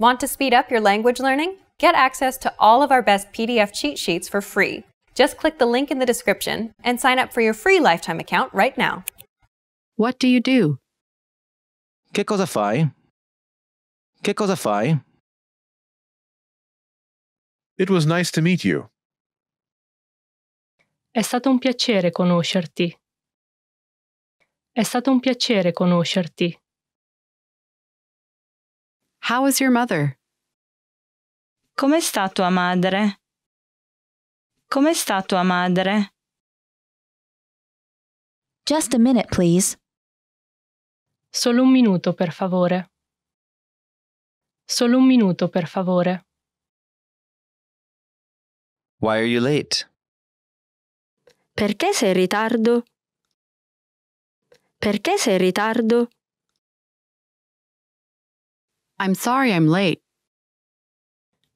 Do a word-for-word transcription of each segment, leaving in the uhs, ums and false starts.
Want to speed up your language learning? Get access to all of our best P D F cheat sheets for free. Just click the link in the description and sign up for your free Lifetime account right now. What do you do? Che cosa fai? Che cosa fai? It was nice to meet you. È stato un piacere conoscerti. È stato un piacere conoscerti. How is your mother? Com'è sta tua madre? Com'è sta tua madre? Just a minute, please. Solo un minuto, per favore. Solo un minuto, per favore. Why are you late? Perché sei in ritardo? Perché sei in ritardo? I'm sorry I'm late.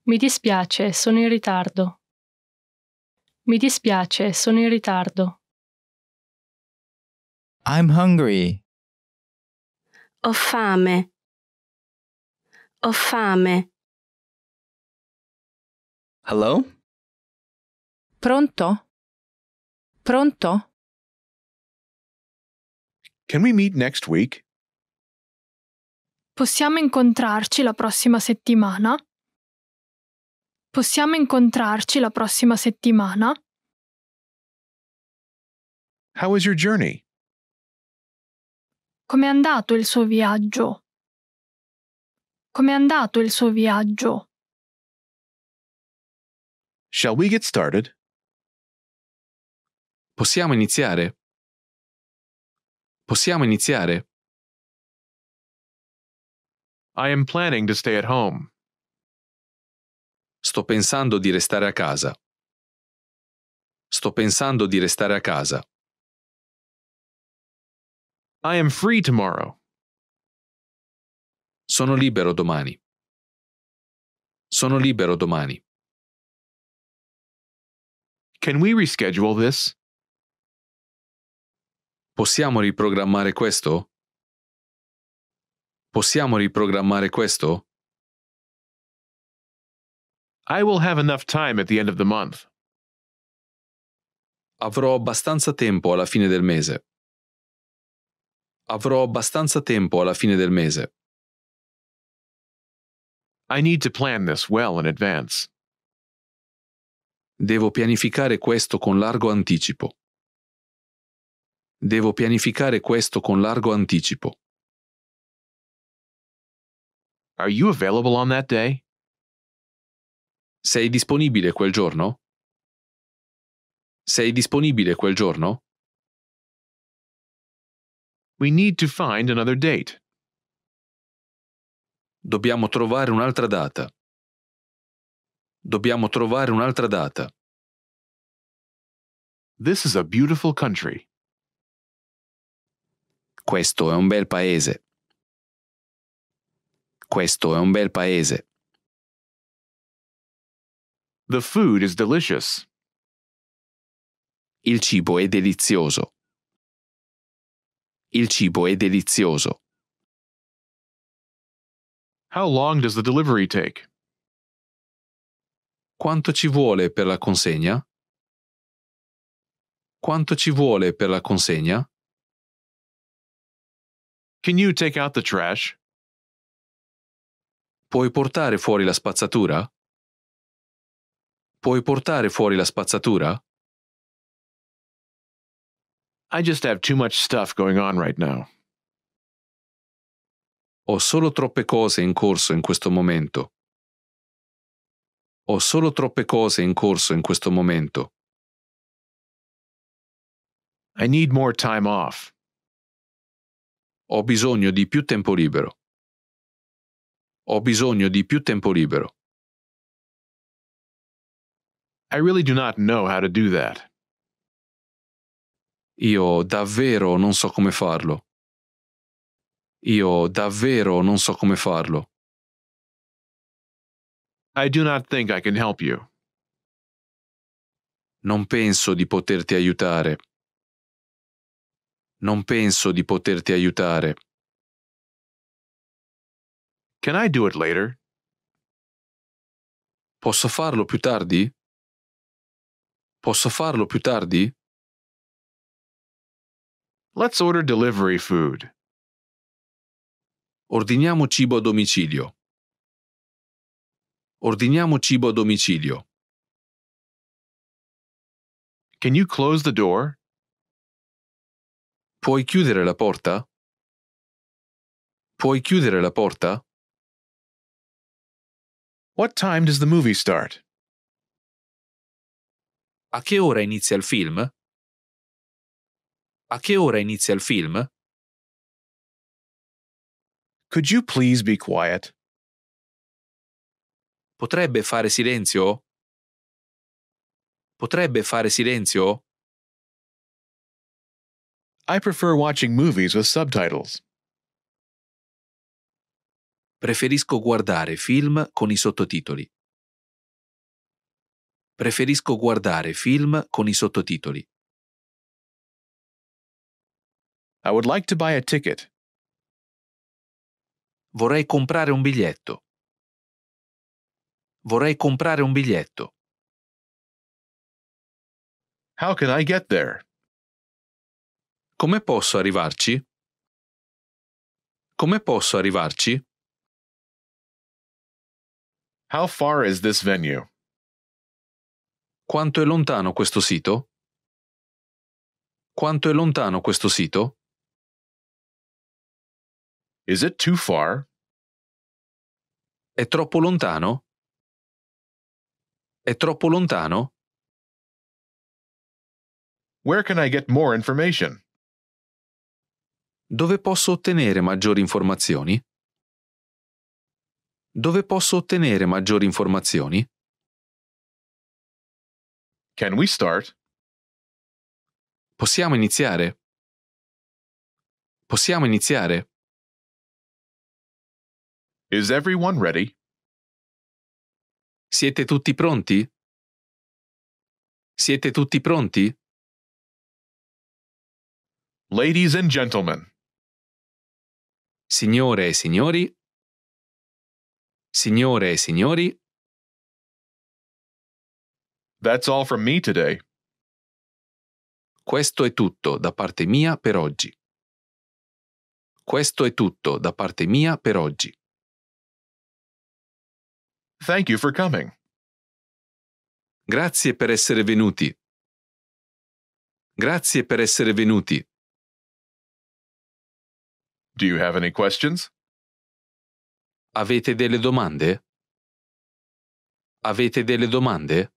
Mi dispiace, sono in ritardo. Mi dispiace, sono in ritardo. I'm hungry. Ho fame. Ho fame. Hello? Pronto? Pronto? Can we meet next week? Possiamo incontrarci la prossima settimana? Possiamo incontrarci la prossima settimana? How is your journey? Com'è andato il suo viaggio? Com'è andato il suo viaggio? Shall we get started? Possiamo iniziare? Possiamo iniziare? I am planning to stay at home. Sto pensando di restare a casa. Sto pensando di restare a casa. I am free tomorrow. Sono libero domani. Sono libero domani. Can we reschedule this? Possiamo riprogrammare questo? Possiamo riprogrammare questo? I will have enough time at the end of the month. Avrò abbastanza tempo alla fine del mese. Avrò abbastanza tempo alla fine del mese. I need to plan this well in advance. Devo pianificare questo con largo anticipo. Devo pianificare questo con largo anticipo. Are you available on that day? Sei disponibile quel giorno? Sei disponibile quel giorno? We need to find another date. Dobbiamo trovare un'altra data. Dobbiamo trovare un'altra data. This is a beautiful country. Questo è un bel paese. Questo è un bel paese. The food is delicious. Il cibo è delizioso. Il cibo è delizioso. How long does the delivery take? Quanto ci vuole per la consegna? Quanto ci vuole per la consegna? Can you take out the trash? Puoi portare fuori la spazzatura? Puoi portare fuori la spazzatura? I just have too much stuff going on right now. Ho solo troppe cose in corso in questo momento. Ho solo troppe cose in corso in questo momento. I need more time off. Ho bisogno di più tempo libero. Ho bisogno di più tempo libero. I really do not know how to do that. Io davvero non so come farlo. Io davvero non so come farlo. I do not think I can help you. Non penso di poterti aiutare. Non penso di poterti aiutare. Can I do it later? Posso farlo più tardi? Posso farlo più tardi? Let's order delivery food. Ordiniamo cibo a domicilio. Ordiniamo cibo a domicilio. Can you close the door? Puoi chiudere la porta? Puoi chiudere la porta? What time does the movie start? A che ora inizia il film? A che ora inizia il film? Could you please be quiet? Potrebbe fare silenzio? Potrebbe fare silenzio? I prefer watching movies with subtitles. Preferisco guardare film con i sottotitoli. Preferisco guardare film con i sottotitoli. I would like to buy a ticket. Vorrei comprare un biglietto. Vorrei comprare un biglietto. How can I get there? Come posso arrivarci? Come posso arrivarci? How far is this venue? Quanto è lontano questo sito? Quanto è lontano questo sito? Is it too far? È troppo lontano? È troppo lontano? Where can I get more information? Dove posso ottenere maggiori informazioni? Dove posso ottenere maggiori informazioni? Can we start? Possiamo iniziare? Possiamo iniziare? Is everyone ready? Siete tutti pronti? Siete tutti pronti? Ladies and gentlemen. Signore e signori. Signore e signori. That's all from me today. Questo è tutto da parte mia per oggi. Questo è tutto da parte mia per oggi. Thank you for coming. Grazie per essere venuti. Grazie per essere venuti. Do you have any questions? Avete delle domande? Avete delle domande?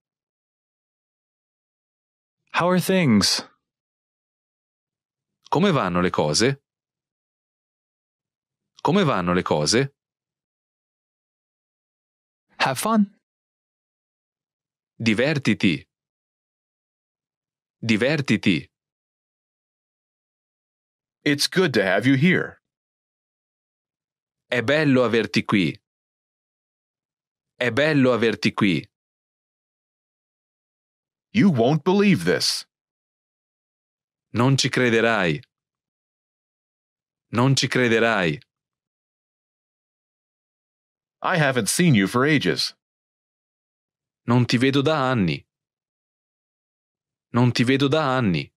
How are things? Come vanno le cose? Come vanno le cose? Have fun. Divertiti. Divertiti. It's good to have you here. È bello averti qui. È bello averti qui. You won't believe this. Non ci crederai. Non ci crederai. I haven't seen you for ages. Non ti vedo da anni. Non ti vedo da anni.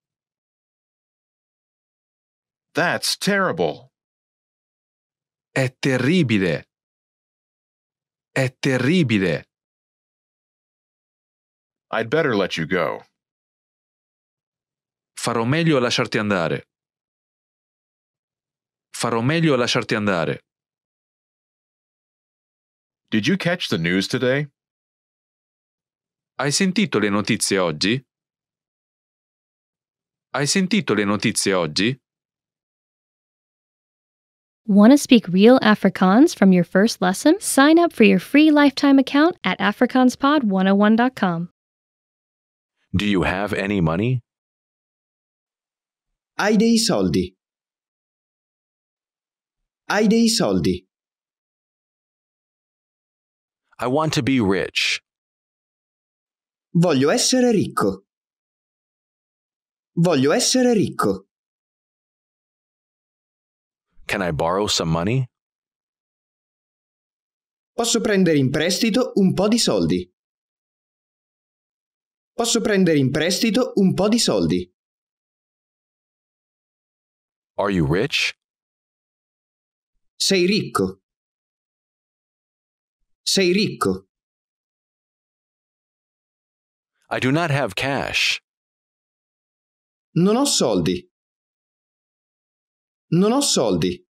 That's terrible. È terribile. È terribile. I'd better let you go. Farò meglio a lasciarti andare. Farò meglio a lasciarti andare. Did you catch the news today? Hai sentito le notizie oggi? Hai sentito le notizie oggi? Want to speak real Afrikaans from your first lesson? Sign up for your free lifetime account at afrikaanspod one oh one dot com. Do you have any money? Hai dei soldi. Hai dei soldi. I want to be rich. Voglio essere ricco. Voglio essere ricco. Can I borrow some money? Posso prendere in prestito un po' di soldi. Posso prendere in prestito un po' di soldi. Are you rich? Sei ricco. Sei ricco. I do not have cash. Non ho soldi. Non ho soldi.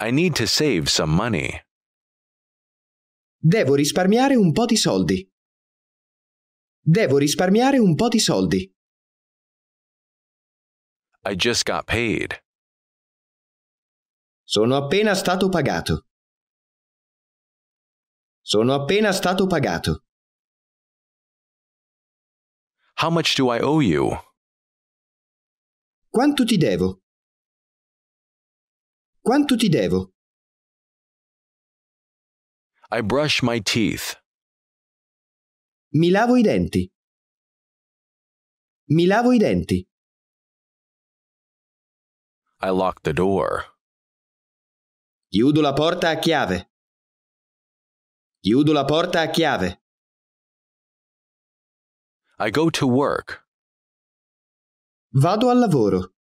I need to save some money. Devo risparmiare un po' di soldi. Devo risparmiare un po' di soldi. I just got paid. Sono appena stato pagato. Sono appena stato pagato. How much do I owe you? Quanto ti devo? Quanto ti devo? I brush my teeth. Mi lavo I denti. Mi lavo I denti. I lock the door. Chiudo la porta a chiave. Chiudo la porta a chiave. I go to work. Vado al lavoro.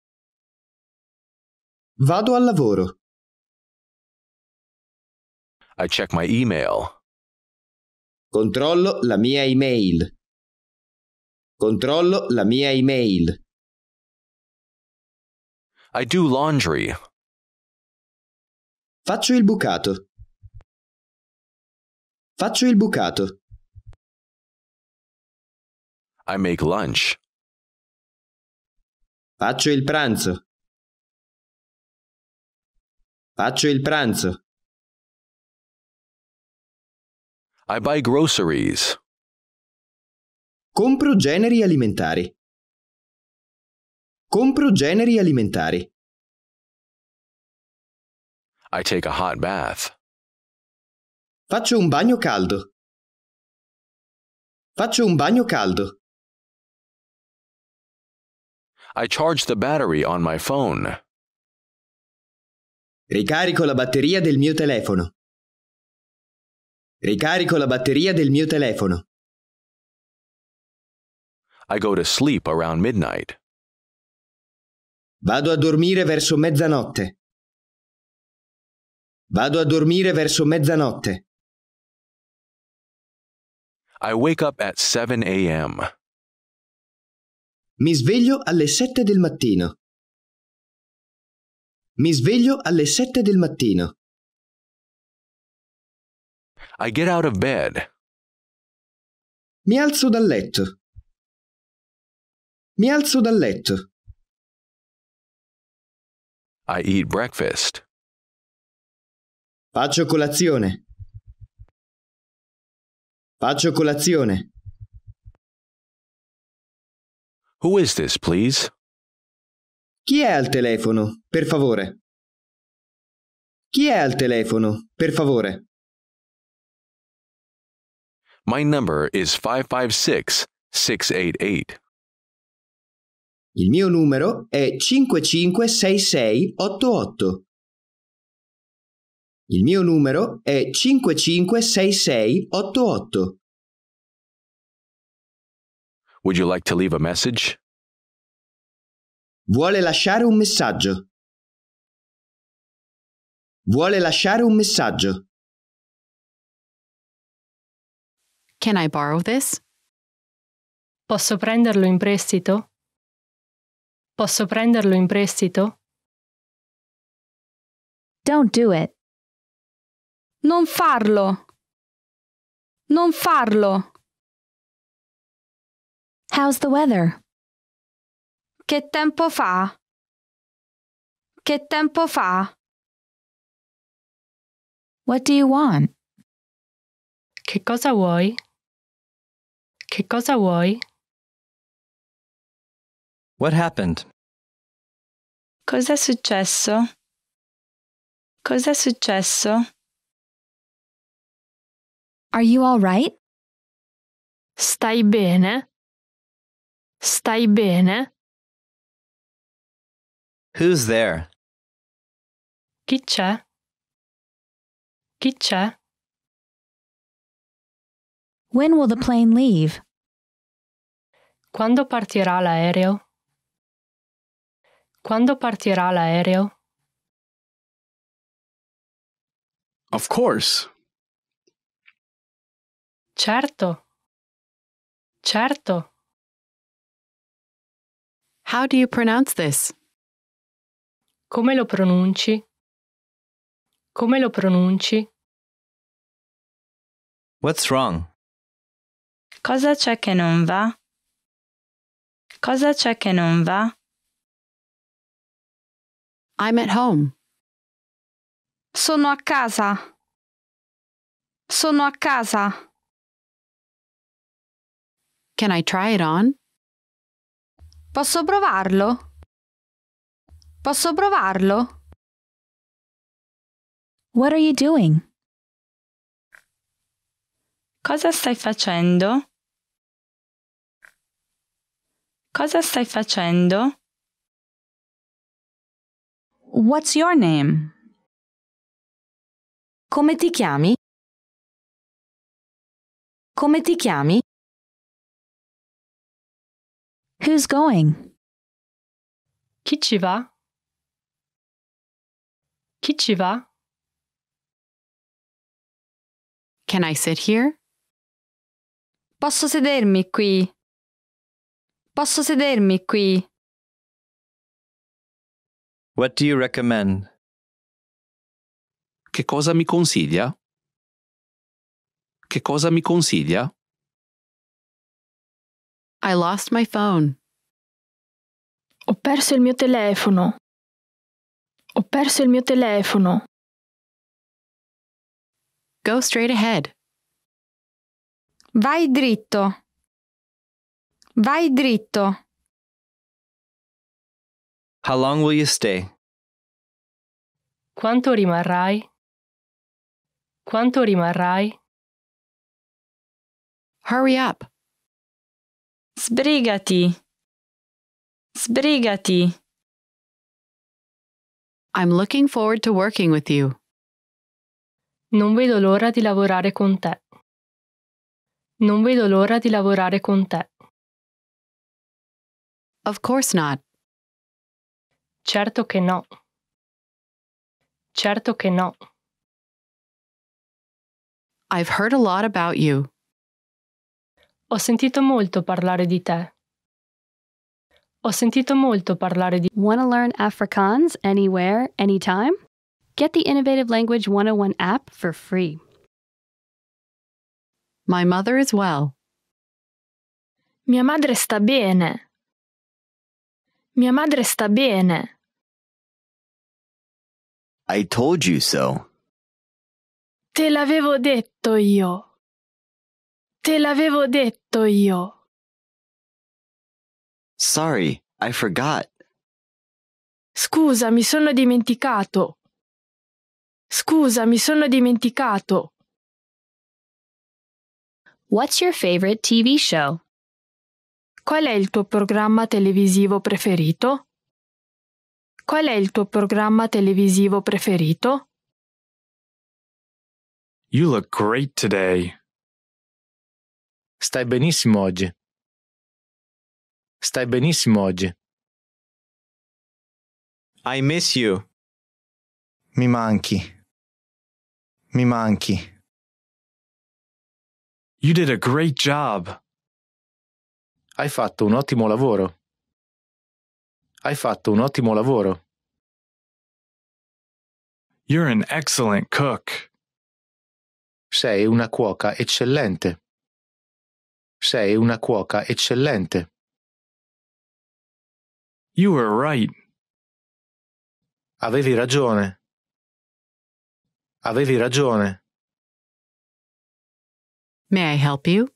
Vado al lavoro. I check my email. Controllo la mia email. Controllo la mia email. I do laundry. Faccio il bucato. Faccio il bucato. I make lunch. Faccio il pranzo. Faccio il pranzo. I buy groceries. Compro generi alimentari. Compro generi alimentari. I take a hot bath. Faccio un bagno caldo. Faccio un bagno caldo. I charge the battery on my phone. Ricarico la batteria del mio telefono. Ricarico la batteria del mio telefono. I go to sleep around midnight. Vado a dormire verso mezzanotte. Vado a dormire verso mezzanotte. I wake up at seven a m Mi sveglio alle sette del mattino. Mi sveglio alle sette del mattino. I get out of bed. Mi alzo dal letto. Mi alzo dal letto. I eat breakfast. Faccio colazione. Faccio colazione. Who is this, please? Chi è al telefono, per favore? Chi è al telefono, per favore? My number is five five six, six eight eight. Il mio numero è cinque cinque sei sei otto otto. Il mio numero è cinque cinque sei sei otto otto. Would you like to leave a message? Vuole lasciare un messaggio. Vuole lasciare un messaggio. Can I borrow this? Posso prenderlo in prestito? Posso prenderlo in prestito? Don't do it. Non farlo. Non farlo. How's the weather? Che tempo fa? Che tempo fa? What do you want? Che cosa vuoi? Che cosa vuoi? What happened? Cos'è successo? Cos'è successo? Are you all right? Stai bene? Stai bene? Who's there? Chi c'è? Chi c'è? When will the plane leave? Quando partirà l'aereo? Quando partirà l'aereo? Of course. Certo. Certo. How do you pronounce this? Come lo pronunci? Come lo pronunci? What's wrong? Cosa c'è che non va? Cosa c'è che non va? I'm at home. Sono a casa. Sono a casa. Can I try it on? Posso provarlo? Posso provarlo? What are you doing? Cosa stai facendo? Cosa stai facendo? What's your name? Come ti chiami? Come ti chiami? Who's going? Chi ci va? Chi ci va? Can I sit here? Posso sedermi qui. Posso sedermi qui. What do you recommend? Che cosa mi consiglia? Che cosa mi consiglia? I lost my phone. Ho perso il mio telefono. Ho perso il mio telefono. Go straight ahead. Vai dritto. Vai dritto. How long will you stay? Quanto rimarrai? Quanto rimarrai? Hurry up. Sbrigati. Sbrigati. I'm looking forward to working with you. Non vedo l'ora di lavorare con te. Non vedo l'ora di lavorare con te. Of course not. Certo che no. Certo che no. I've heard a lot about you. Ho sentito molto parlare di te. Ho sentito molto parlare di te. Want to learn Afrikaans anywhere, anytime? Get the Innovative Language one oh one app for free. My mother is well. Mia madre sta bene. Mia madre sta bene. I told you so. Te l'avevo detto io. Te l'avevo detto io. Sorry, I forgot. Scusa, mi sono dimenticato. Scusa, mi sono dimenticato. What's your favorite T V show? Qual è il tuo programma televisivo preferito? Qual è il tuo programma televisivo preferito? You look great today. Stai benissimo oggi. Stai benissimo oggi. I miss you. Mi manchi. Mi manchi. You did a great job. Hai fatto un ottimo lavoro. Hai fatto un ottimo lavoro. You're an excellent cook. Sei una cuoca eccellente. Sei una cuoca eccellente. You were right. Avevi ragione. Avevi ragione. May I help you?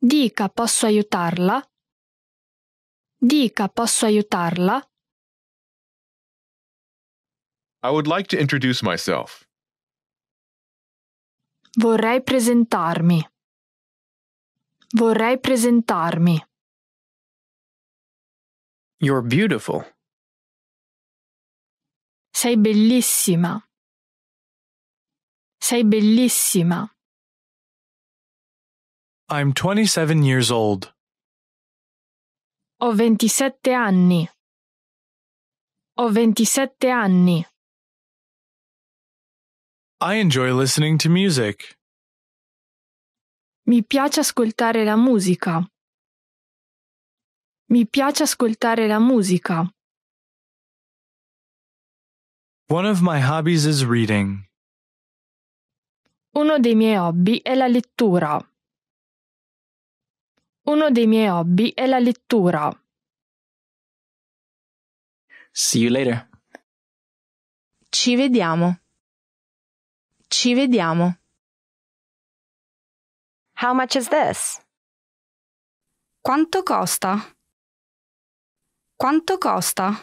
Dica, posso aiutarla? Dica, posso aiutarla? I would like to introduce myself. Vorrei presentarmi. Vorrei presentarmi. You're beautiful. Sei bellissima. Sei bellissima. I'm twenty-seven years old. Ho ventisette anni. Ho ventisette anni. I enjoy listening to music. Mi piace ascoltare la musica. Mi piace ascoltare la musica. One of my hobbies is reading. Uno dei miei hobby è la lettura. Uno dei miei hobby è la lettura. See you later. Ci vediamo. Ci vediamo. How much is this? Quanto costa? Quanto costa?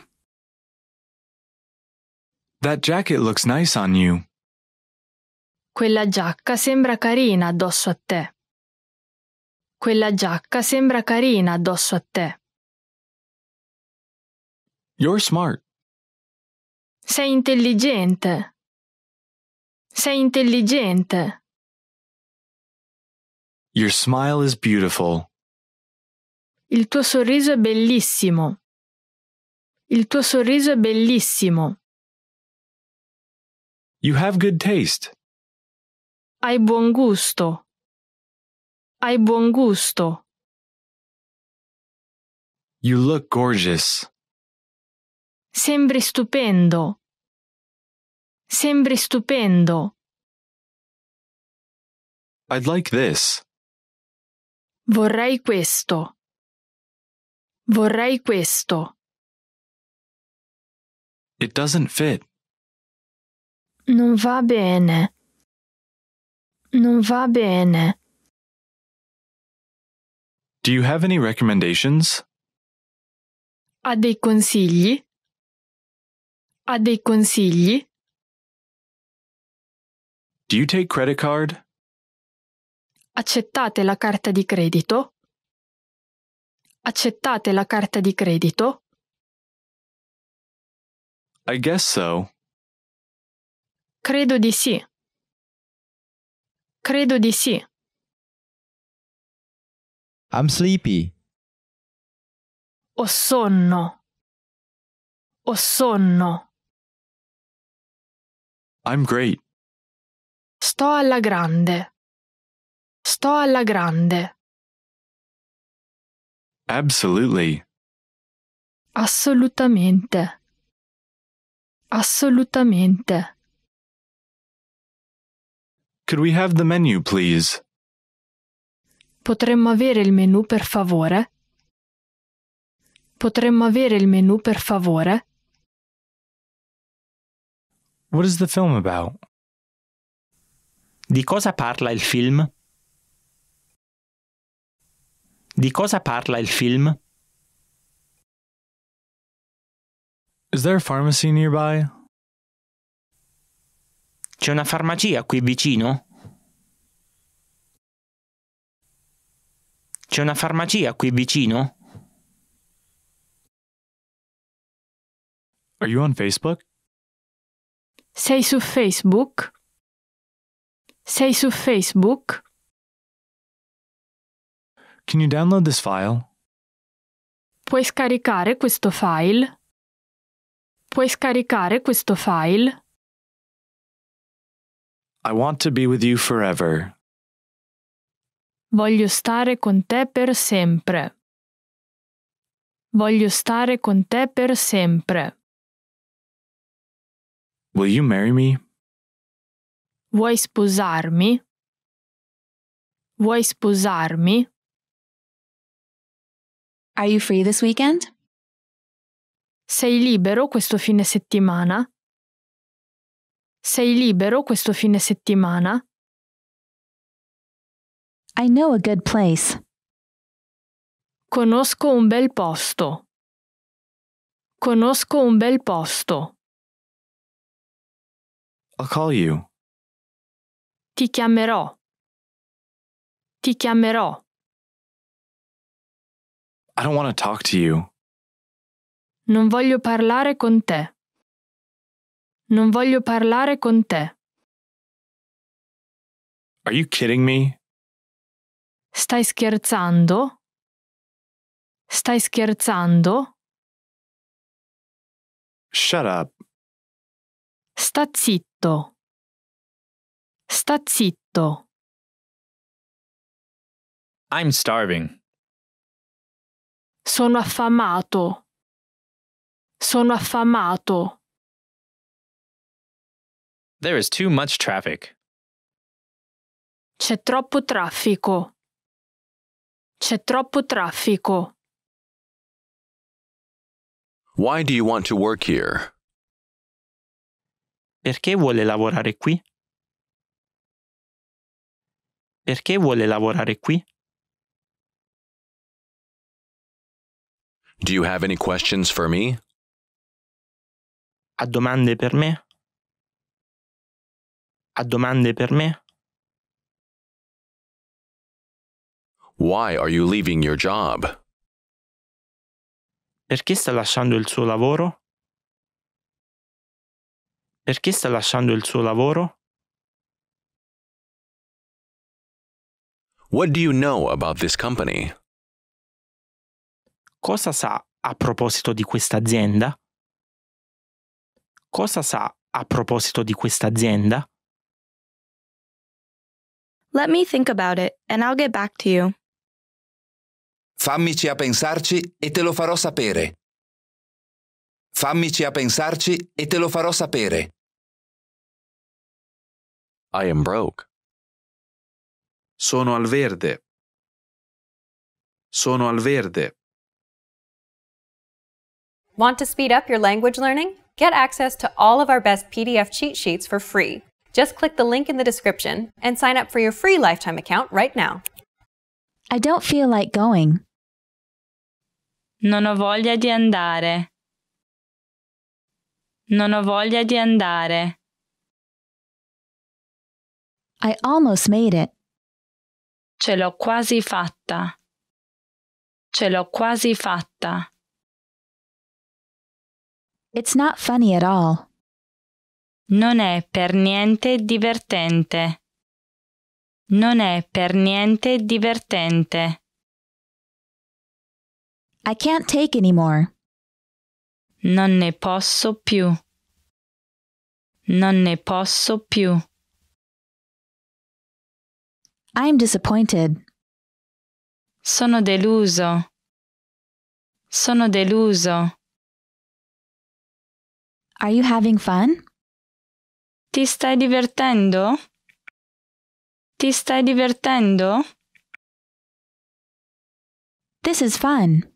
That jacket looks nice on you. Quella giacca sembra carina addosso a te. Quella giacca sembra carina addosso a te. You're smart. Sei intelligente. Sei intelligente. Your smile is beautiful. Il tuo sorriso è bellissimo. Il tuo sorriso è bellissimo. You have good taste. Hai buon gusto. Hai buon gusto. You look gorgeous. Sembri stupendo. Sembri stupendo. I'd like this. Vorrei questo. Vorrei questo. It doesn't fit. Non va bene. Non va bene. Do you have any recommendations? Ha dei consigli? Ha dei consigli? Do you take credit card? Accettate la carta di credito? Accettate la carta di credito? I guess so. Credo di sì. Credo di sì. I'm sleepy. Ho sonno. Ho sonno. I'm great. Sto alla grande. Sto alla grande. Absolutely. Assolutamente. Assolutamente. Could we have the menu, please? Potremmo avere il menù, per favore? Potremmo avere il menù, per favore? What is the film about? Di cosa parla il film? Di cosa parla il film? Is there a pharmacy nearby? C'è una farmacia qui vicino? C'è una farmacia qui vicino? Are you on Facebook? Sei su Facebook? Sei su Facebook? Can you download this file? Puoi scaricare questo file? Puoi scaricare questo file? I want to be with you forever. Voglio stare con te per sempre. Voglio stare con te per sempre. Will you marry me? Vuoi sposarmi? Vuoi sposarmi? Are you free this weekend? Sei libero questo fine settimana? Sei libero questo fine settimana? I know a good place. Conosco un bel posto. Conosco un bel posto. I'll call you. Ti chiamerò. Ti chiamerò. I don't want to talk to you. Non voglio parlare con te. Non voglio parlare con te. Are you kidding me? Stai scherzando? Stai scherzando? Shut up. Sta zitto. Sta zitto. I'm starving. Sono affamato. Sono affamato. There is too much traffic. C'è troppo traffico. C'è troppo traffico. Why do you want to work here? Perché vuole lavorare qui? Perché vuole lavorare qui? Do you have any questions for me? Ha domande per me? Ha domande per me? Why are you leaving your job? Perché sta lasciando il suo lavoro? Perché sta lasciando il suo lavoro? What do you know about this company? Cosa sa a proposito di questa azienda? Cosa sa a proposito di questa azienda? Let me think about it and I'll get back to you. Fammici a pensarci e te lo farò sapere. Fammici a pensarci e te lo farò sapere. I am broke. Sono al verde. Sono al verde. Want to speed up your language learning? Get access to all of our best P D F cheat sheets for free. Just click the link in the description and sign up for your free lifetime account right now. I don't feel like going. Non ho voglia di andare. Non ho voglia di andare. I almost made it. Ce l'ho quasi fatta. Ce l'ho quasi fatta. It's not funny at all. Non è per niente divertente. Non è per niente divertente. I can't take anymore. Non ne posso più. Non ne posso più. I'm disappointed. Sono deluso. Sono deluso. Are you having fun? Ti stai divertendo? Ti stai divertendo? This is fun.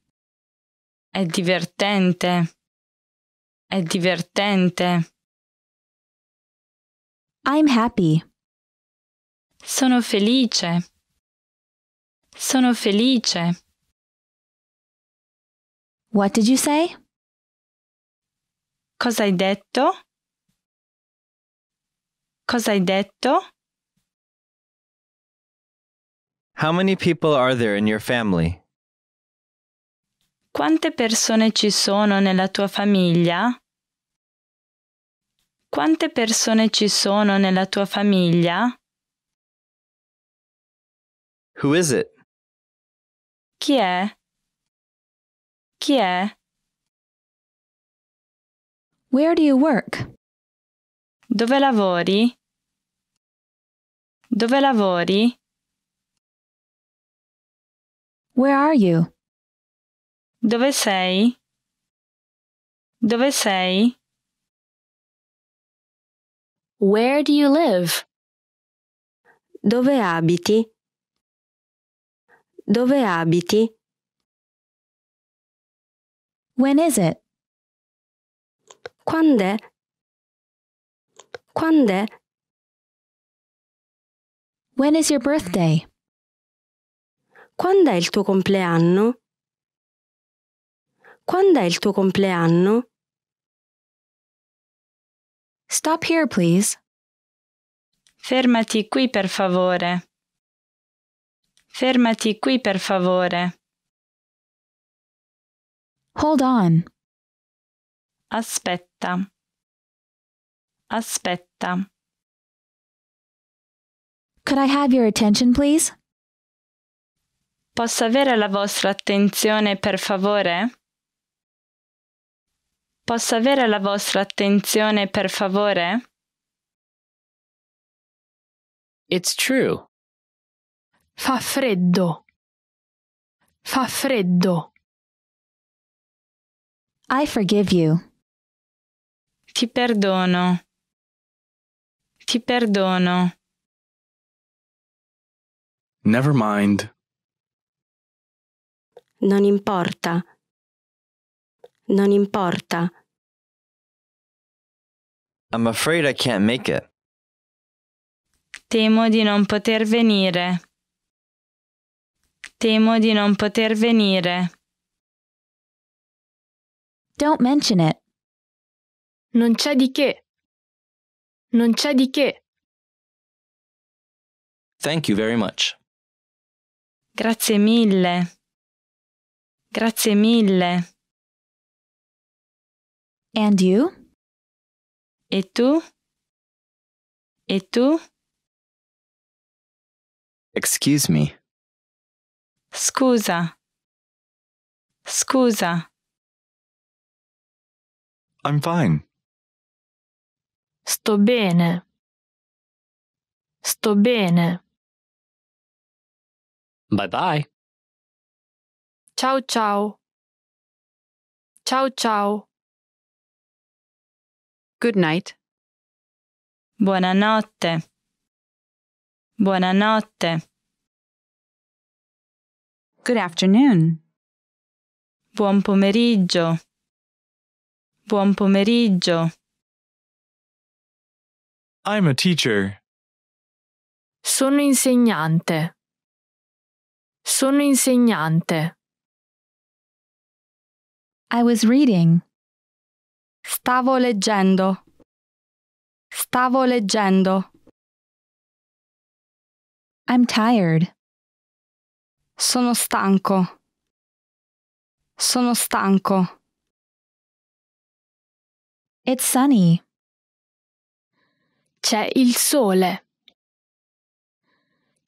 È divertente. È divertente. I'm happy. Sono felice. Sono felice. What did you say? Cosa hai detto? Cosa hai detto? How many people are there in your family? Quante persone ci sono nella tua famiglia? Quante persone ci sono nella tua famiglia? Who is it? Chi è? Chi è? Where do you work? Dove lavori? Dove lavori? Where are you? Dove sei? Dove sei? Where do you live? Dove abiti? Dove abiti? When is it? Quand'è? Quand'è? When is your birthday? Quando è il tuo compleanno? Quando è il tuo compleanno? Stop here, please. Fermati qui, per favore. Fermati qui, per favore. Hold on. Aspetta. Aspetta. Could I have your attention, please? Posso avere la vostra attenzione, per favore? Posso avere la vostra attenzione, per favore? It's true. Fa freddo. Fa freddo. I forgive you. Ti perdono. Ti perdono. Never mind. Non importa. Non importa. I'm afraid I can't make it. Temo di non poter venire. Temo di non poter venire. Don't mention it. Non c'è di che. Non c'è di che. Thank you very much. Grazie mille. Grazie mille. And you? E tu? E tu? Excuse me. Scusa. Scusa. I'm fine. Sto bene. Sto bene. Bye bye. Ciao ciao. Ciao ciao. Good night. Buonanotte. Buonanotte. Good afternoon. Buon pomeriggio. Buon pomeriggio. I'm a teacher. Sono insegnante. Sono insegnante. I was reading. Stavo leggendo. Stavo leggendo. I'm tired. Sono stanco. Sono stanco. It's sunny. C'è il sole.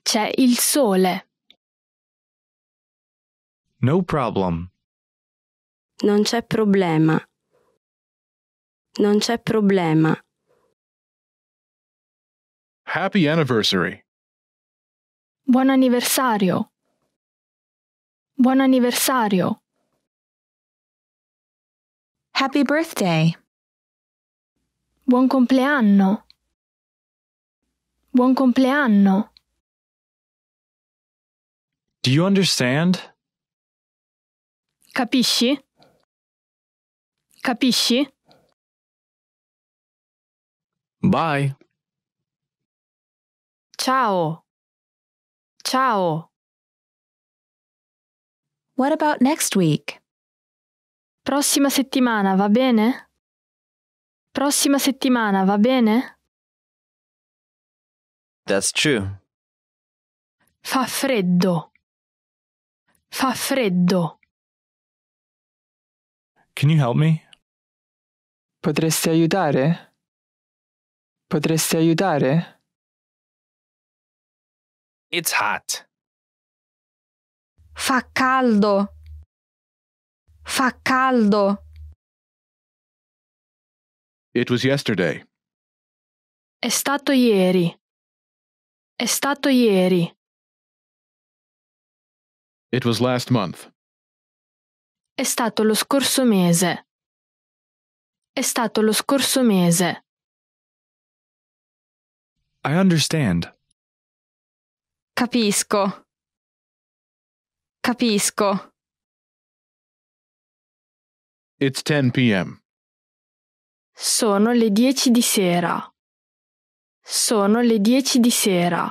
C'è il sole. No problem. Non c'è problema. Non c'è problema. Happy anniversary. Buon anniversario. Buon anniversario. Happy birthday. Buon compleanno. Buon compleanno. Do you understand? Capisci? Capisci? Bye. Ciao. Ciao. What about next week? Prossima settimana, va bene? Prossima settimana, va bene? That's true. Fa freddo. Fa freddo. Can you help me? Potresti aiutare? Potresti aiutare? It's hot. Fa caldo. Fa caldo. It was yesterday. È stato ieri. È stato ieri. It was last month. È stato lo scorso mese. È stato lo scorso mese. I understand. Capisco. Capisco. It's ten p m Sono le dieci di sera. Sono le dieci di sera.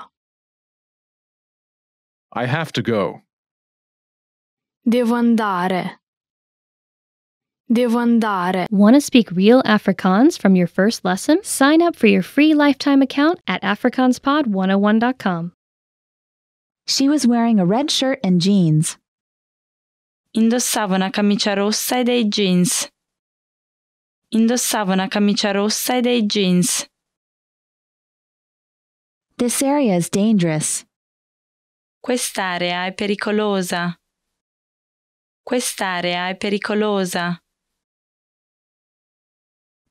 I have to go. Devo andare. Devo andare. Want to speak real Afrikaans from your first lesson? Sign up for your free lifetime account at afrikaanspod one oh one dot com. She was wearing a red shirt and jeans. Indossava una camicia rossa e dei jeans. Indossava una camicia rossa e dei jeans. This area is dangerous. Quest'area è pericolosa. Quest'area è pericolosa.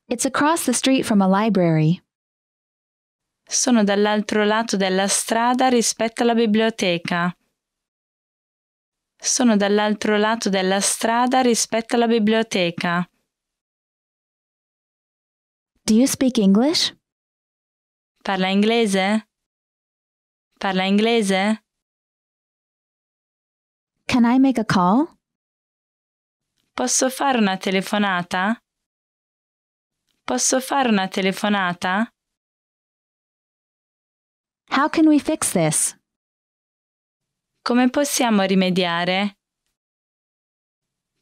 It's across the street from a library. Sono dall'altro lato della strada rispetto alla biblioteca. Sono dall'altro lato della strada rispetto alla biblioteca. Do you speak English? Parla inglese? Parla inglese? Can I make a call? Posso fare una telefonata? Posso fare una telefonata? How can we fix this? Come possiamo rimediare?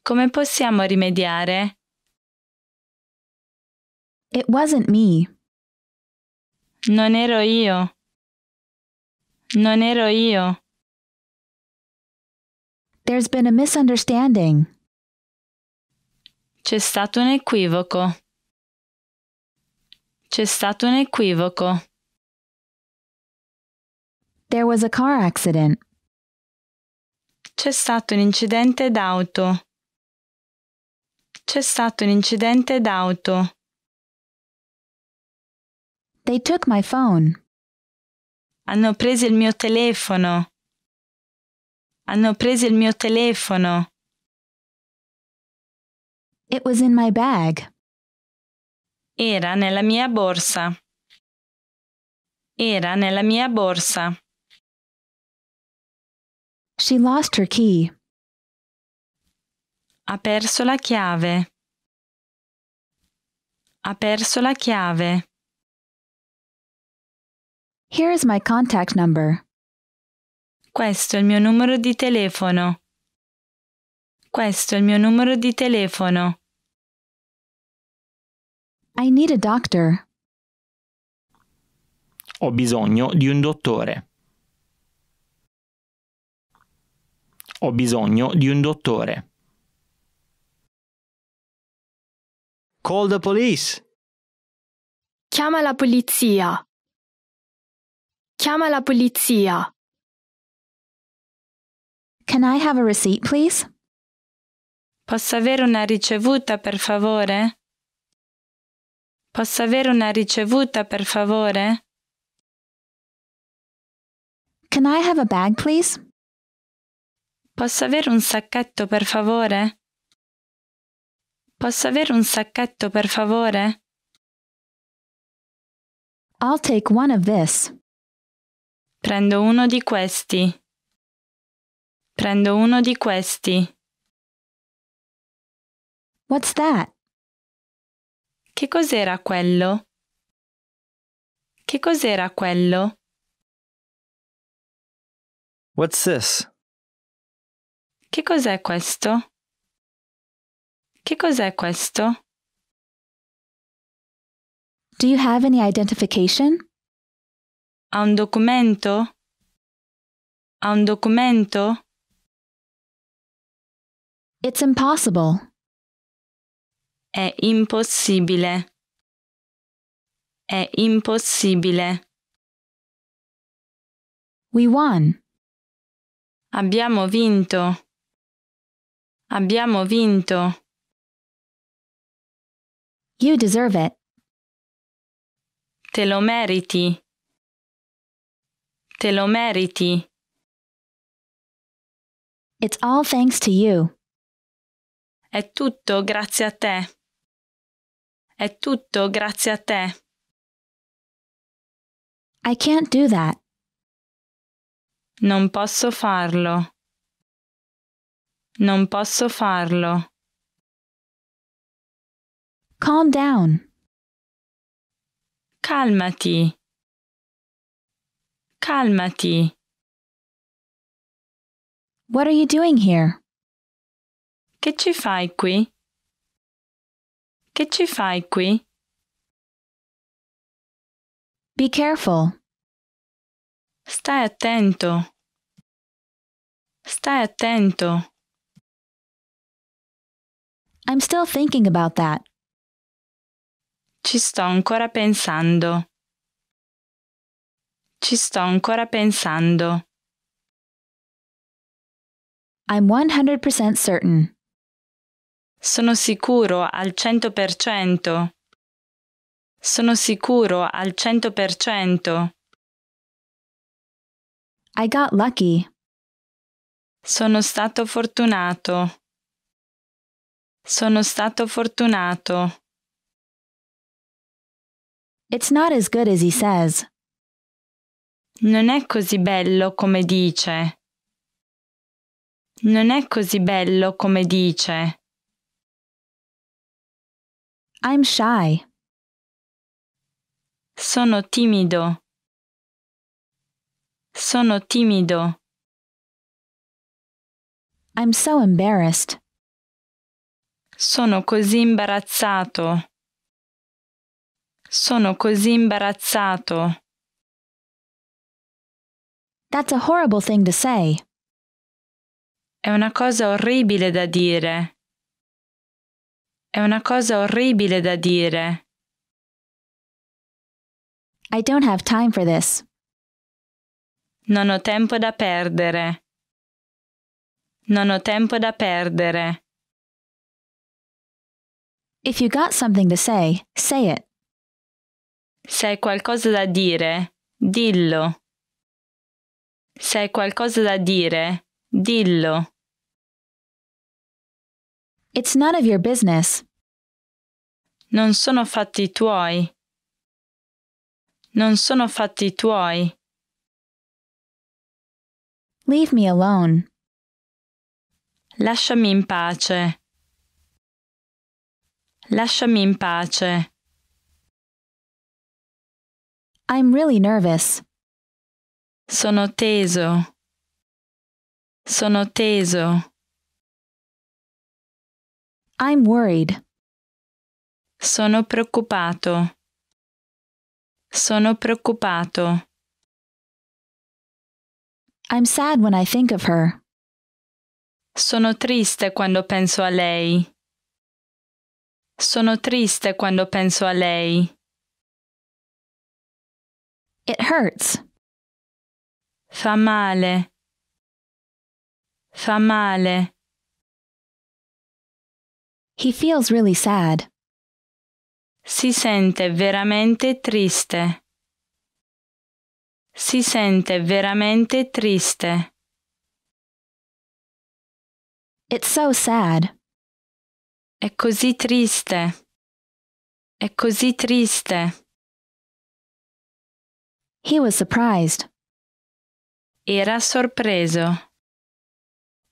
Come possiamo rimediare? It wasn't me. Non ero io. Non ero io. There's been a misunderstanding. C'è stato un equivoco. C'è stato un equivoco. There was a car accident. C'è stato un incidente d'auto. C'è stato un incidente d'auto. They took my phone. Hanno preso il mio telefono. Hanno preso il mio telefono. It was in my bag. Era nella mia borsa. Era nella mia borsa. She lost her key. Ha perso la chiave. Ha perso la chiave. Here is my contact number. Questo è il mio numero di telefono. Questo è il mio numero di telefono. I need a doctor. Ho bisogno di un dottore. Ho bisogno di un dottore. Call the police. Chiama la polizia. Chiama la polizia. Can I have a receipt, please? Posso avere una ricevuta, per favore? Posso avere una ricevuta, per favore? Can I have a bag, please? Posso avere un sacchetto, per favore? Posso avere un sacchetto, per favore? I'll take one of this. Prendo uno di questi. Prendo uno di questi. What's that? Che cos'era quello? Che cos'era quello? What's this? Che cos'è questo? Che cos'è questo? Do you have any identification? Ha un documento? Ha un documento? It's impossible. È impossibile. È impossibile. We won. Abbiamo vinto. Abbiamo vinto. You deserve it. Te lo meriti. Te lo meriti. It's all thanks to you. È tutto grazie a te. È tutto grazie a te. I can't do that. Non posso farlo. Non posso farlo. Calm down. Calmati. Calmati. What are you doing here? Che ci fai qui? Che ci fai qui? Be careful. Stai attento. Stai attento. I'm still thinking about that. Ci sto ancora pensando. Ci sto ancora pensando. I'm one hundred percent certain. Sono sicuro al cento per cento. Sono sicuro al cento per cento. I got lucky. Sono stato fortunato. Sono stato fortunato. It's not as good as he says. Non è così bello come dice. Non è così bello come dice. I'm shy. Sono timido. Sono timido. I'm so embarrassed. Sono così imbarazzato. Sono così imbarazzato. That's a horrible thing to say. È una cosa orribile da dire. È una cosa orribile da dire. I don't have time for this. Non ho tempo da perdere. Non ho tempo da perdere. If you got something to say, say it. Se hai qualcosa da dire, dillo. Se hai qualcosa da dire, dillo. It's none of your business. Non sono fatti tuoi. Non sono fatti tuoi. Leave me alone. Lasciami in pace. Lasciami in pace. I'm really nervous. Sono teso. Sono teso. I'm worried. Sono preoccupato. Sono preoccupato. I'm sad when I think of her. Sono triste quando penso a lei. Sono triste quando penso a lei. It hurts. Fa male. Fa male. He feels really sad. Si sente veramente triste. Si sente veramente triste. It's so sad. È così triste. È così triste. He was surprised. Era sorpreso.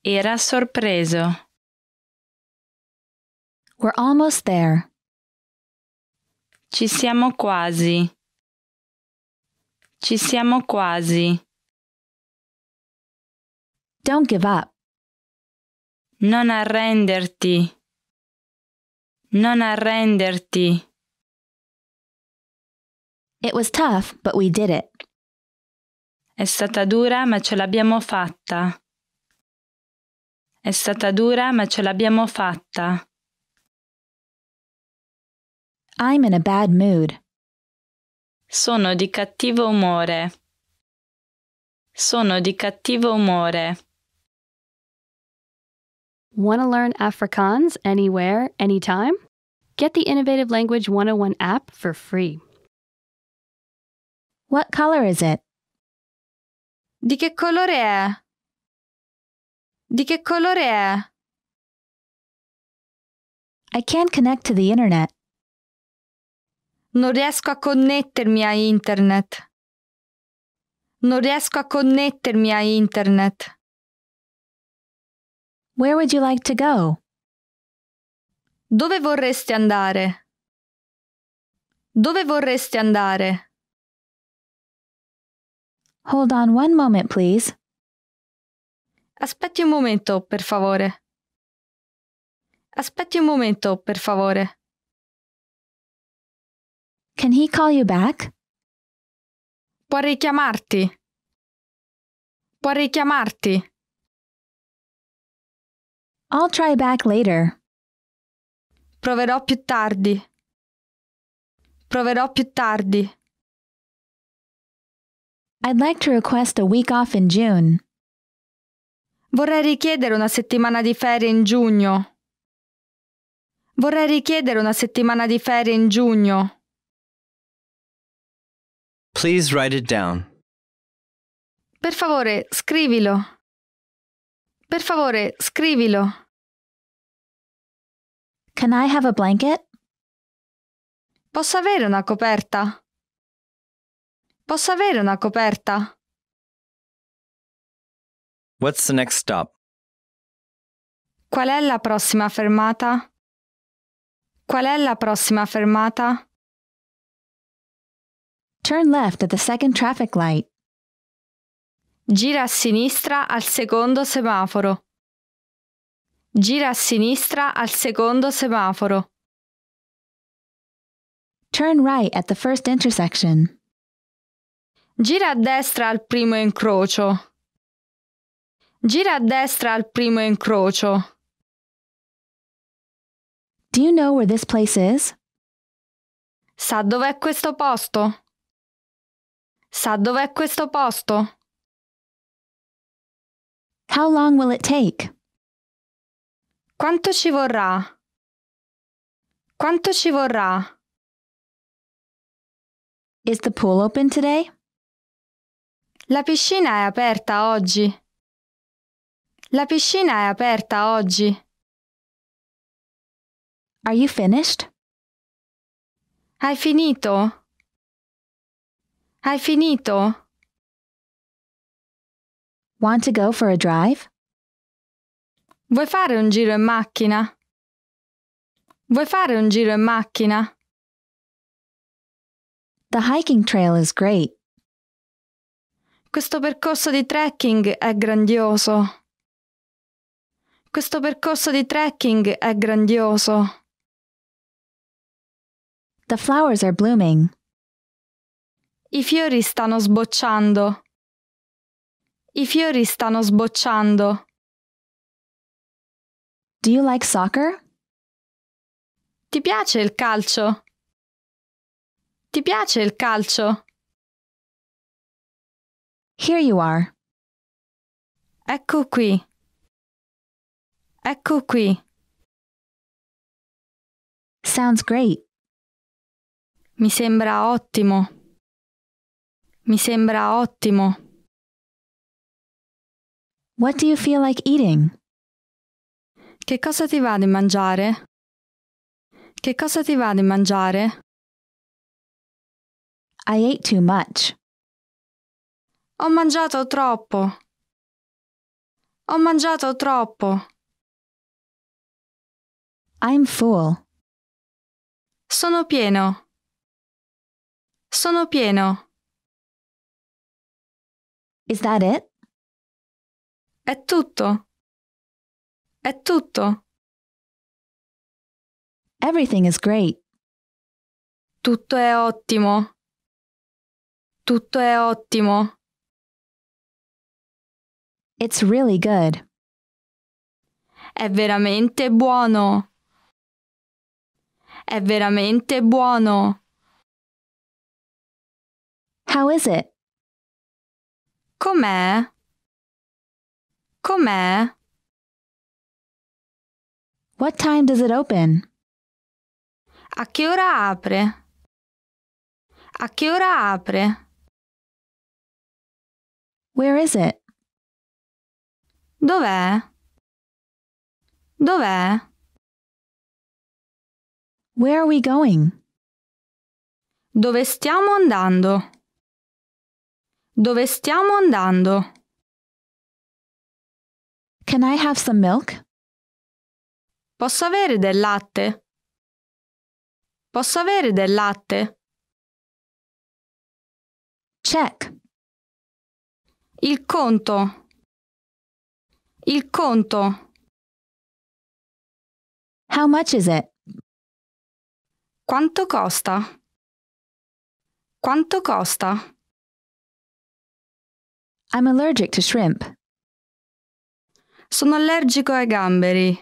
Era sorpreso. We're almost there. Ci siamo quasi. Ci siamo quasi. Don't give up. Non arrenderti. Non arrenderti. It was tough, but we did it. È stata dura, ma ce l'abbiamo fatta. È stata dura, ma ce l'abbiamo fatta. I'm in a bad mood. Sono di cattivo umore. Sono di cattivo umore. Want to learn Afrikaans anywhere, anytime? Get the Innovative Language one oh one app for free. What color is it? Di che colore è? Di che colore è? I can't connect to the internet. Non riesco a connettermi a internet. Non riesco a connettermi a internet. Where would you like to go? Dove vorresti andare? Dove vorresti andare? Hold on one moment, please. Aspetti un momento, per favore. Aspetti un momento, per favore. Can he call you back? Può richiamarti. Può richiamarti. I'll try back later. Proverò più tardi. Proverò più tardi. I'd like to request a week off in June. Vorrei richiedere una settimana di ferie in giugno. Vorrei richiedere una settimana di ferie in giugno. Please write it down. Per favore, scrivilo. Per favore, scrivilo. Can I have a blanket? Posso avere una coperta? Posso avere una coperta? What's the next stop? Qual è la prossima fermata? Qual è la prossima fermata? Turn left at the second traffic light. Gira a sinistra al secondo semaforo. Gira a sinistra al secondo semaforo. Turn right at the first intersection. Gira a destra al primo incrocio. Gira a destra al primo incrocio. Do you know where this place is? Sa dov'è questo posto? Sa dov'è questo posto? How long will it take? Quanto ci vorrà? Quanto ci vorrà? Is the pool open today? La piscina è aperta oggi. La piscina è aperta oggi. Are you finished? Hai finito? Hai finito? Want to go for a drive? Vuoi fare un giro in macchina? Vuoi fare un giro in macchina? The hiking trail is great. Questo percorso di trekking è grandioso. Questo percorso di trekking è grandioso. The flowers are blooming. I fiori stanno sbocciando. I fiori stanno sbocciando. Do you like soccer? Ti piace il calcio? Ti piace il calcio? Here you are. Ecco qui. Ecco qui. Sounds great. Mi sembra ottimo. Mi sembra ottimo. What do you feel like eating? Che cosa ti va di mangiare? Che cosa ti va di mangiare? I ate too much. Ho mangiato troppo. Ho mangiato troppo. I'm full. Sono pieno. Sono pieno. Is that it? È tutto. È tutto. Everything is great. Tutto è ottimo. Tutto è ottimo. It's really good. È veramente buono. È veramente buono. How is it? Com'è? Com'è? What time does it open? A che ora apre? A che ora apre? Where is it? Dov'è? Dov'è? Where are we going? Dove stiamo andando? Dove stiamo andando? Can I have some milk? Posso avere del latte? Posso avere del latte? Check. Il conto. Il conto. How much is it? Quanto costa? Quanto costa? I'm allergic to shrimp. Sono allergico ai gamberi.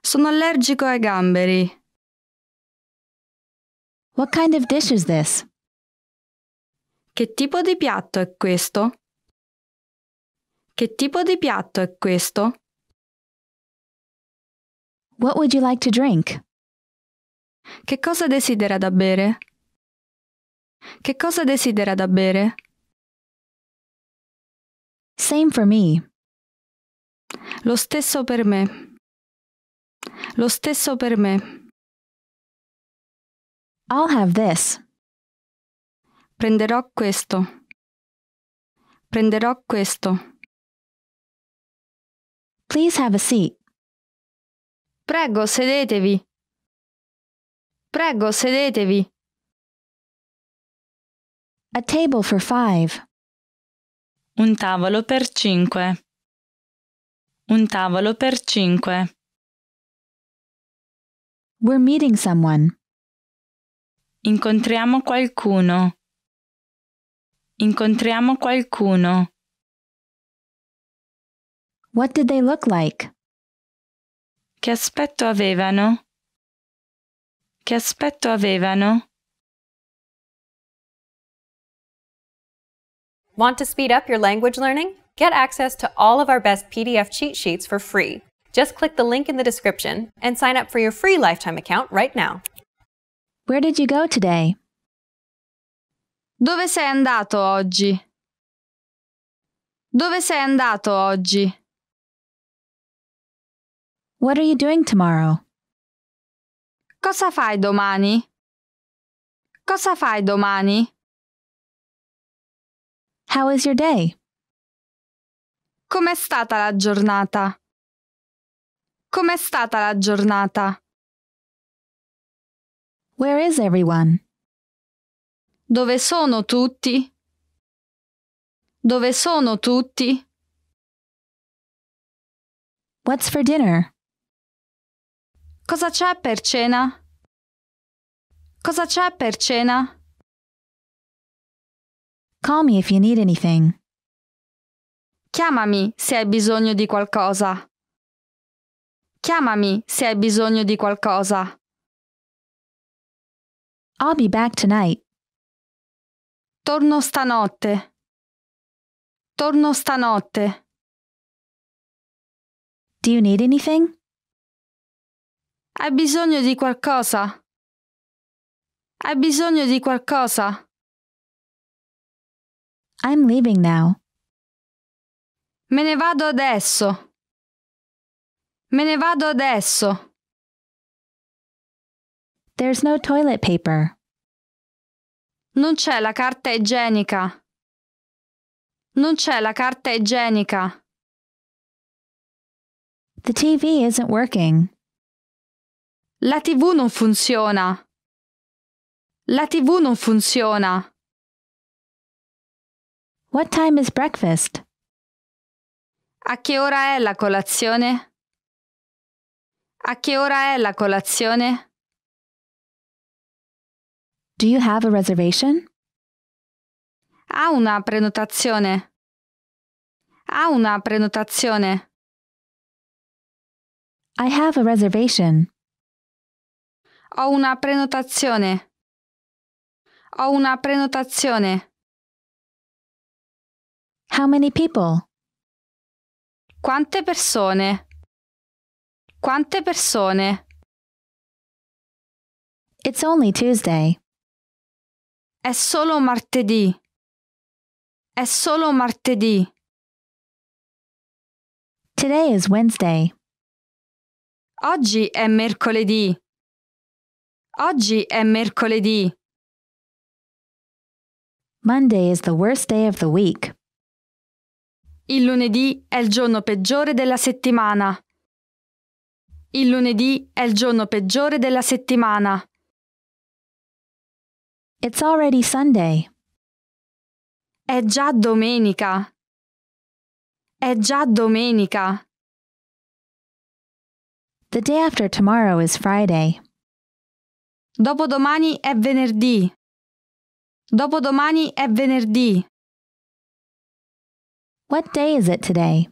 Sono allergico ai gamberi. What kind of dish is this? Che tipo di piatto è questo? Che tipo di piatto è questo? What would you like to drink? Che cosa desidera da bere? Che cosa desidera da bere? Same for me. Lo stesso per me. Lo stesso per me. I'll have this. Prenderò questo. Prenderò questo. Please have a seat. Prego, sedetevi. Prego, sedetevi. A table for five. Un tavolo per cinque. Un tavolo per cinque. We're meeting someone. Incontriamo qualcuno. Incontriamo qualcuno. What did they look like? Che aspetto avevano? Che aspetto avevano? Want to speed up your language learning? Get access to all of our best P D F cheat sheets for free. Just click the link in the description and sign up for your free lifetime account right now. Where did you go today? Dove sei andato oggi? Dove sei andato oggi? What are you doing tomorrow? Cosa fai domani? Cosa fai domani? How is your day? Com'è stata la giornata? Com'è stata la giornata? Where is everyone? Dove sono tutti? Dove sono tutti? What's for dinner? Cosa c'è per cena? Cosa c'è per cena? Call me if you need anything. Chiamami se hai bisogno di qualcosa. Chiamami se hai bisogno di qualcosa. I'll be back tonight. Torno stanotte. Torno stanotte. Do you need anything? Hai bisogno di qualcosa? Hai bisogno di qualcosa? I'm leaving now. Me ne vado adesso. Me ne vado adesso. There's no toilet paper. Non c'è la carta igienica. Non c'è la carta igienica. The T V isn't working. La T V non funziona. La T V non funziona. What time is breakfast? A che ora è la colazione? A che ora è la colazione? Do you have a reservation? Ha una prenotazione. Ha una prenotazione. I have a reservation. Ho una prenotazione. Ho una prenotazione. How many people? Quante persone? Quante persone? It's only Tuesday. È solo martedì. È solo martedì. Today is Wednesday. Oggi è mercoledì. Oggi è mercoledì. Monday is the worst day of the week. Il lunedì è il giorno peggiore della settimana. Il lunedì è il giorno peggiore della settimana. It's already Sunday. È già domenica. È già domenica. The day after tomorrow is Friday. Dopodomani è venerdì. Dopodomani è venerdì. What day is it today?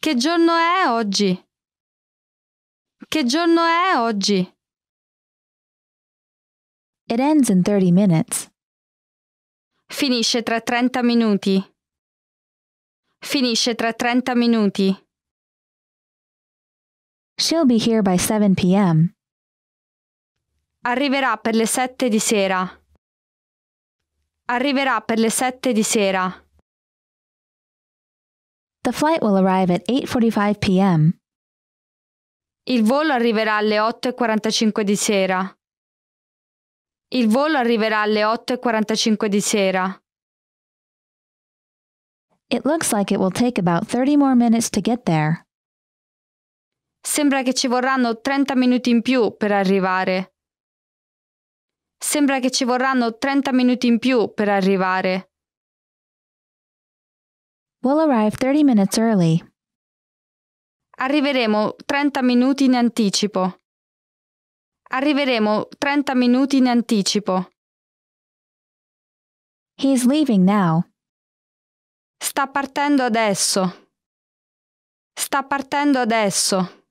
Che giorno è oggi? Che giorno è oggi? It ends in thirty minutes. Finisce tra trenta minuti. Finisce tra trenta minuti. She'll be here by seven p m Arriverà per le sette di sera. Arriverà per le sette di sera. The flight will arrive at eight forty-five p m Il volo arriverà alle otto e quarantacinque di sera. Il volo arriverà alle otto e quarantacinque di sera. It looks like it will take about thirty more minutes to get there. Sembra che ci vorranno trenta minuti in più per arrivare. Sembra che ci vorranno trenta minuti in più per arrivare. We'll arrive thirty minutes early. Arriveremo trenta minuti in anticipo. Arriveremo trenta minuti in anticipo. He's leaving now. Sta partendo adesso. Sta partendo adesso.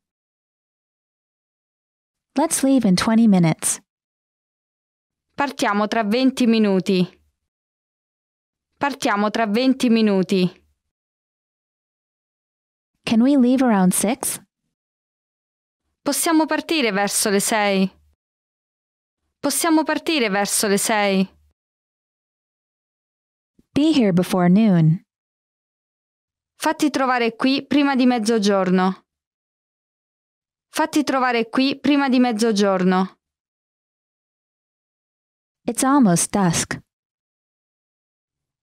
Let's leave in twenty minutes. Partiamo tra venti minuti. Partiamo tra venti minuti. Can we leave around six? Possiamo partire verso le sei. Possiamo partire verso le sei. Be here before noon. Fatti trovare qui prima di mezzogiorno. Fatti trovare qui prima di mezzogiorno. It's almost dusk.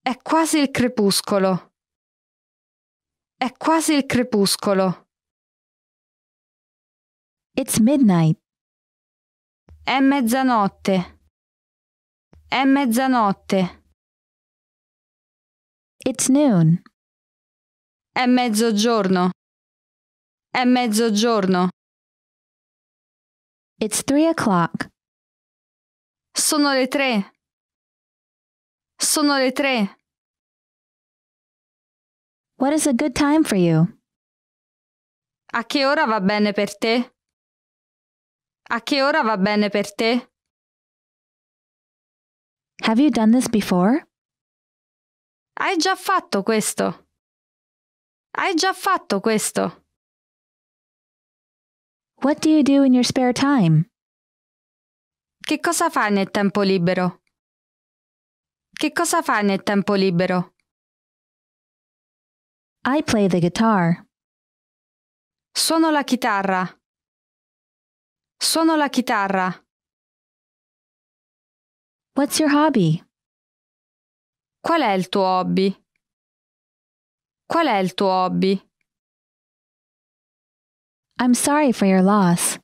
È quasi il crepuscolo. È quasi il crepuscolo. It's midnight. È mezzanotte. È mezzanotte. It's noon. È mezzogiorno. È mezzogiorno. It's three o'clock. Sono le tre. Sono le tre. What is a good time for you? A che ora va bene per te? A che ora va bene per te? Have you done this before? Hai già fatto questo. Hai già fatto questo. What do you do in your spare time? Che cosa fai nel tempo libero? Che cosa fai nel tempo libero? I play the guitar. Suono la chitarra. Suono la chitarra. What's your hobby? Qual è il tuo hobby? Qual è il tuo hobby? I'm sorry for your loss.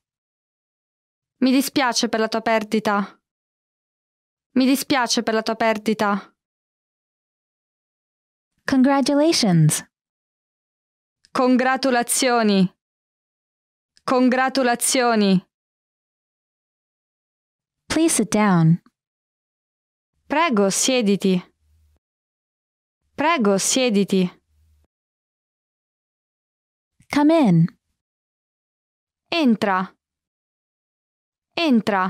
Mi dispiace per la tua perdita. Mi dispiace per la tua perdita. Congratulations. Congratulazioni. Congratulazioni. Please sit down. Prego, siediti. Prego, siediti. Come in. Entra. Entra.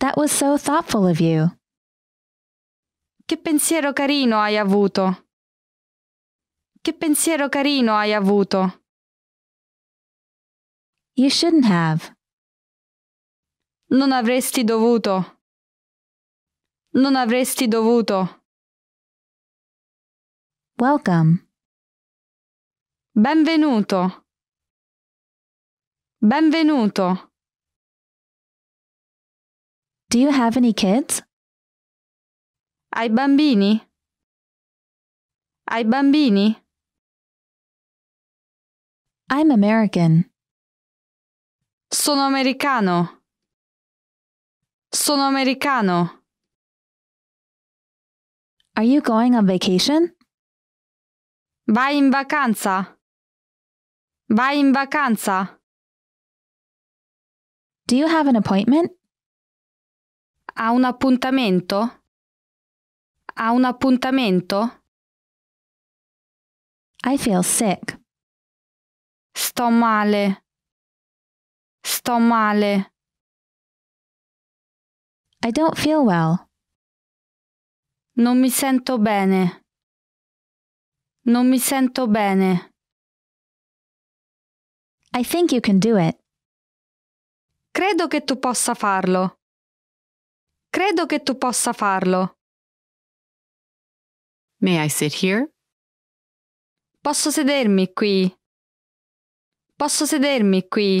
That was so thoughtful of you. Che pensiero carino hai avuto. Che pensiero carino hai avuto. You shouldn't have. Non avresti dovuto. Non avresti dovuto. Welcome. Benvenuto. Benvenuto. Do you have any kids? Hai bambini? Hai bambini? I'm American. Sono americano. Sono americano. Are you going on vacation? Vai in vacanza. Vai in vacanza. Do you have an appointment? Ha un appuntamento? Ha un appuntamento? I feel sick. Sto male. Sto male. I don't feel well. Non mi sento bene. Non mi sento bene. I think you can do it. Credo che tu possa farlo. Credo che tu possa farlo. May I sit here? Posso sedermi qui. Posso sedermi qui.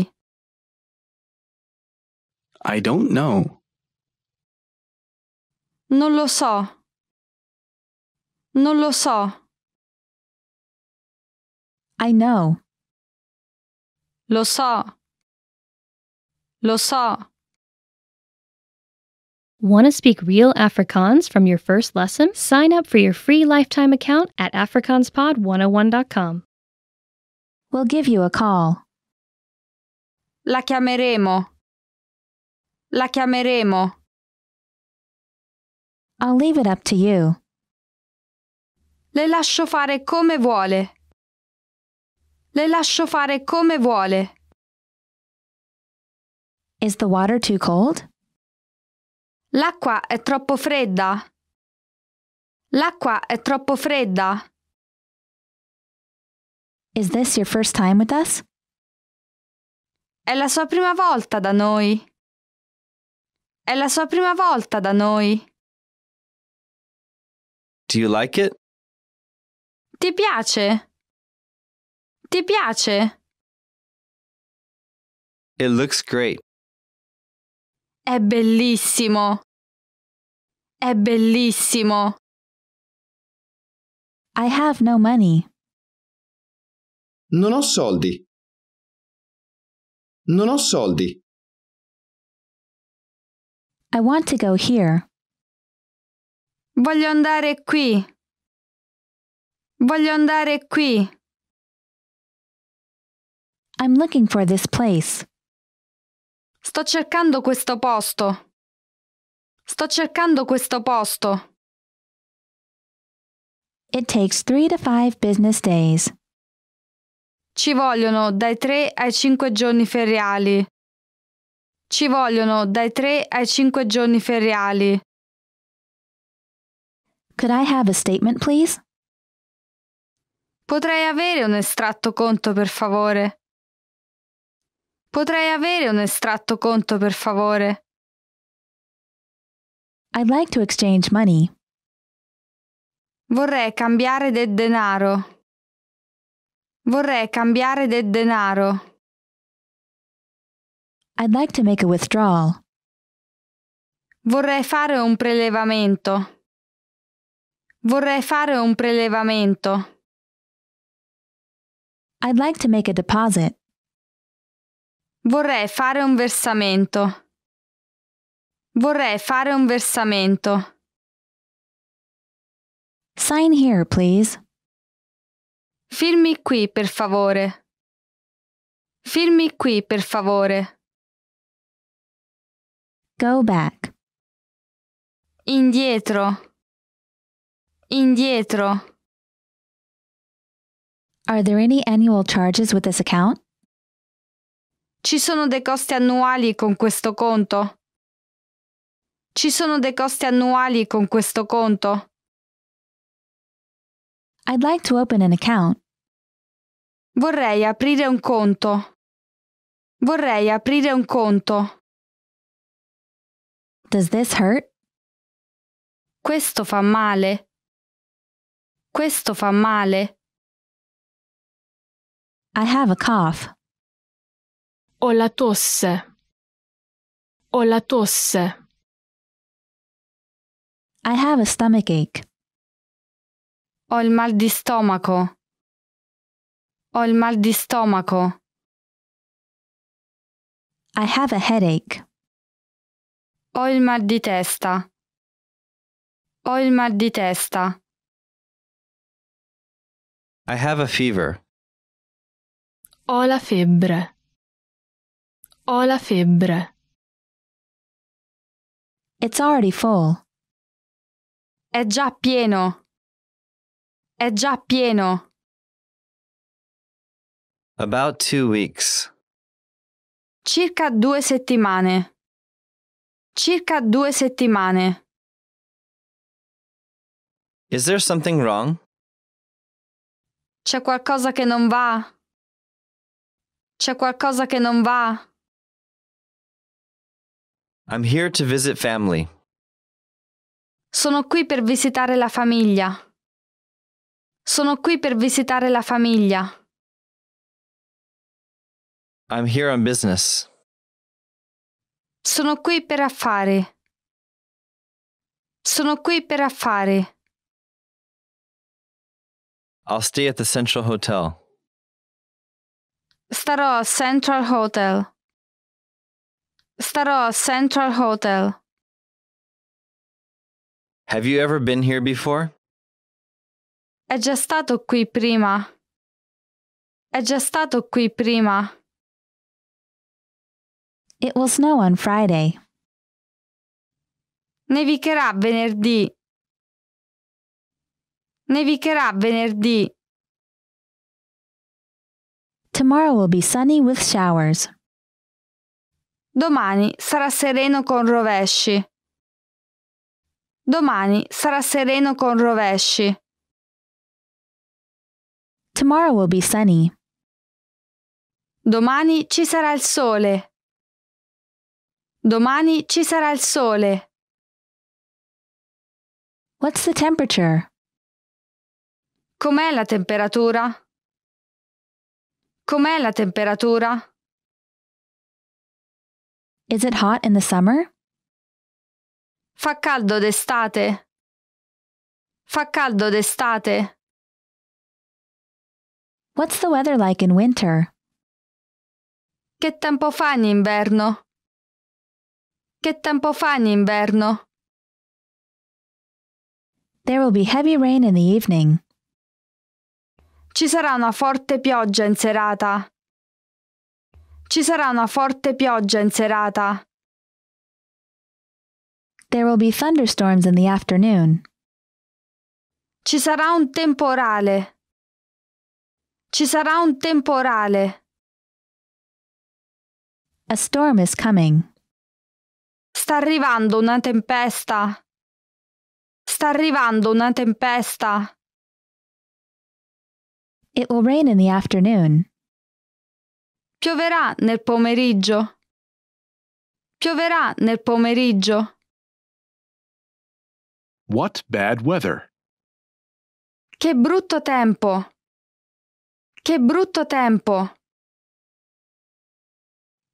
I don't know. Non lo so. Non lo so. I know. Lo so. Lo so. Want to speak real Afrikaans from your first lesson? Sign up for your free lifetime account at afrikaanspod one oh one dot com. We'll give you a call. La chiameremo. La chiameremo. I'll leave it up to you. Le lascio fare come vuole. Le lascio fare come vuole. Is the water too cold? L'acqua è troppo fredda. L'acqua è troppo fredda. Is this your first time with us? È la sua prima volta da noi. È la sua prima volta da noi. Do you like it? Ti piace? Ti piace? It looks great. È bellissimo. È bellissimo. I have no money. Non ho soldi. Non ho soldi. I want to go here. Voglio andare qui. Voglio andare qui. I'm looking for this place. Sto cercando questo posto. Sto cercando questo posto. It takes three to five business days. Ci vogliono dai tre ai cinque giorni feriali. Ci vogliono dai tre ai cinque giorni feriali. Could I have a statement, please? Potrei avere un estratto conto, per favore. Potrei avere un estratto conto, per favore. I'd like to exchange money. Vorrei cambiare del denaro. Vorrei cambiare del denaro. I'd like to make a withdrawal. Vorrei fare un prelevamento. Vorrei fare un prelevamento. I'd like to make a deposit. Vorrei fare un versamento. Vorrei fare un versamento. Sign here, please. Firmi qui, per favore. Firmi qui, per favore. Go back. Indietro. Indietro. Are there any annual charges with this account? Ci sono dei costi annuali con questo conto? Ci sono dei costi annuali con questo conto? I'd like to open an account. Vorrei aprire un conto. Vorrei aprire un conto. Does this hurt? Questo fa male. Questo fa male. I have a cough. Ho la tosse. Ho la tosse. I have a stomach ache. Ho il mal di stomaco. Ho il mal di stomaco. I have a headache. Ho il mal di testa. Ho il mal di testa. I have a fever. Ho la febbre. Ho la febbre. It's already full. È già pieno. È già pieno. About two weeks. Circa due settimane. Circa due settimane. Is there something wrong? C'è qualcosa che non va. C'è qualcosa che non va. I'm here to visit family. Sono qui per visitare la famiglia. Sono qui per visitare la famiglia. I'm here on business. Sono qui per affari. Sono qui per affari. I'll stay at the Central Hotel. Starò a Central Hotel. Starò a Central Hotel. Have you ever been here before? È già stato qui prima. È già stato qui prima. It will snow on Friday. Nevicherà venerdì. Nevicherà venerdì. Tomorrow will be sunny with showers. Domani sarà sereno con rovesci. Domani sarà sereno con rovesci. Tomorrow will be sunny. Domani ci sarà il sole. Domani ci sarà il sole. What's the temperature? Com'è la temperatura? Com'è la temperatura? Is it hot in the summer? Fa caldo d'estate. Fa caldo d'estate. What's the weather like in winter? Che tempo fa in inverno? Che tempo fa in inverno? There will be heavy rain in the evening. Ci sarà una forte pioggia in serata. Ci sarà una forte pioggia in serata. There will be thunderstorms in the afternoon. Ci sarà un temporale. Ci sarà un temporale. A storm is coming. Sta arrivando una tempesta. Sta arrivando una tempesta. It will rain in the afternoon. Pioverà nel pomeriggio. Pioverà nel pomeriggio. What bad weather? Che brutto tempo. Che brutto tempo.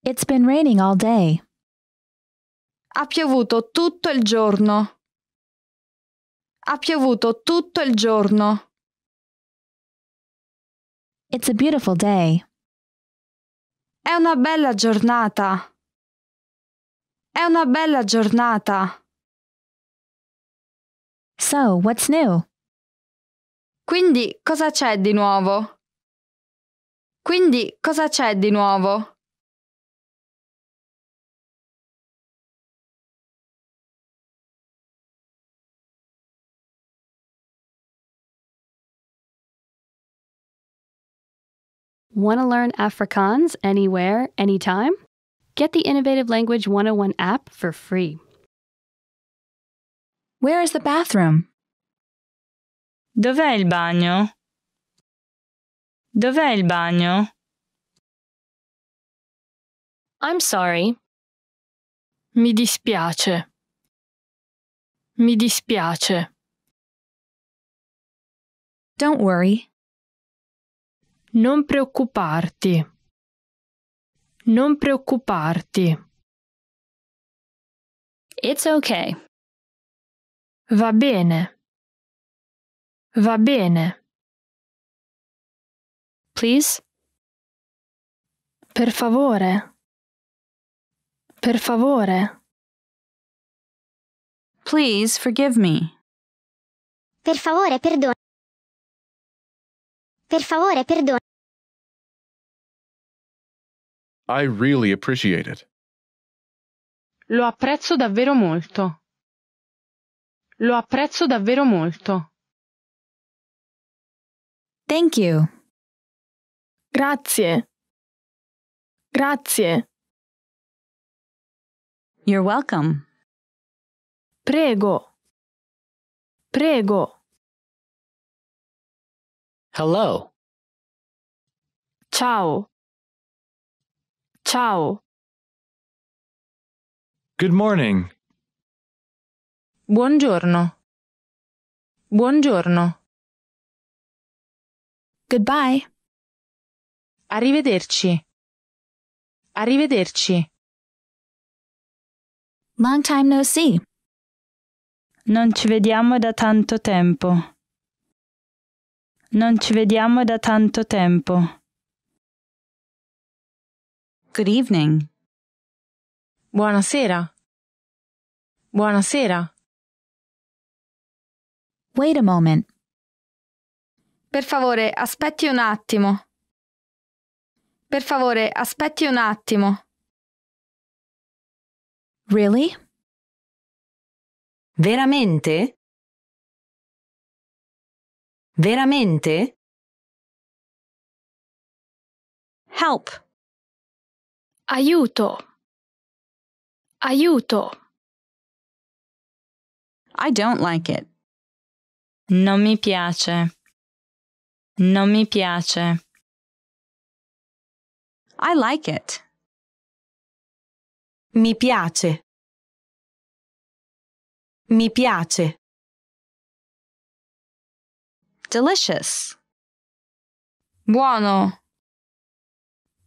It's been raining all day. Ha piovuto tutto il giorno. Ha piovuto tutto il giorno. It's a beautiful day. È una bella giornata. È una bella giornata. So, what's new? Quindi, cosa c'è di nuovo? Quindi, cosa c'è di nuovo? Want to learn Afrikaans anywhere, anytime? Get the Innovative Language one oh one app for free. Where is the bathroom? Dov'è il bagno? Dov'è il bagno? I'm sorry. Mi dispiace. Mi dispiace. Don't worry. Non preoccuparti. Non preoccuparti. It's okay. Va bene. Va bene. Please. Per favore. Per favore. Please forgive me. Per favore, perdona. Per favore, perdona. I really appreciate it. Lo apprezzo davvero molto. Lo apprezzo davvero molto. Thank you. Grazie. Grazie. You're welcome. Prego. Prego. Hello. Ciao. Ciao. Good morning. Buongiorno. Buongiorno. Goodbye. Arrivederci. Arrivederci. Long time no see. Non ci vediamo da tanto tempo. Non ci vediamo da tanto tempo. Good evening. Buonasera. Buonasera. Wait a moment. Per favore, aspetti un attimo. Per favore, aspetti un attimo. Really? Veramente? Veramente? Help. Aiuto. Aiuto. I don't like it. Non mi piace. Non mi piace. I like it. Mi piace. Mi piace. Delicious. Buono.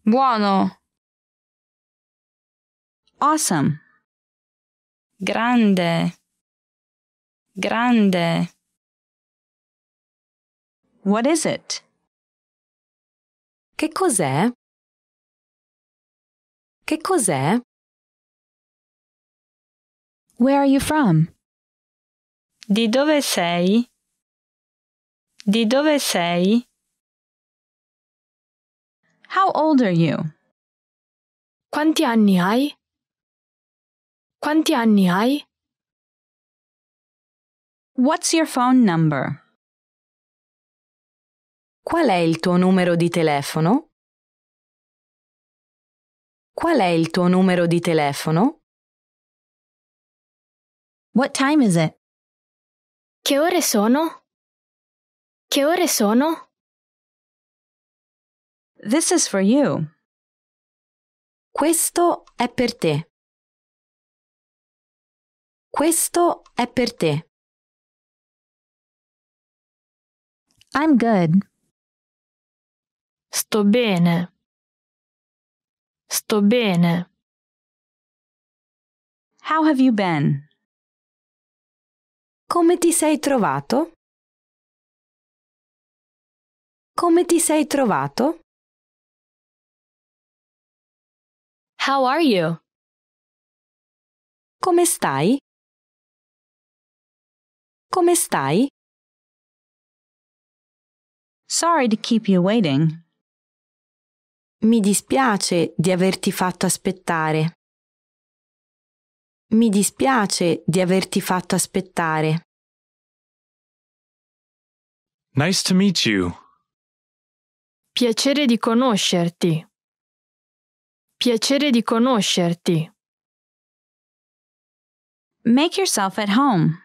Buono. Awesome. Grande. Grande. What is it? Che cos'è? Che cos'è? Where are you from? Di dove sei? Di dove sei? How old are you? Quanti anni hai? Quanti anni hai? What's your phone number? Qual è il tuo numero di telefono? Qual è il tuo numero di telefono? What time is it? Che ore sono? Che ore sono? This is for you. Questo è per te. Questo è per te. I'm good. Sto bene. Sto bene. How have you been? Come ti sei trovato? Come ti sei trovato? How are you? Come stai? Come stai? Sorry to keep you waiting. Mi dispiace di averti fatto aspettare. Mi dispiace di averti fatto aspettare. Nice to meet you. Piacere di conoscerti. Piacere di conoscerti. Make yourself at home.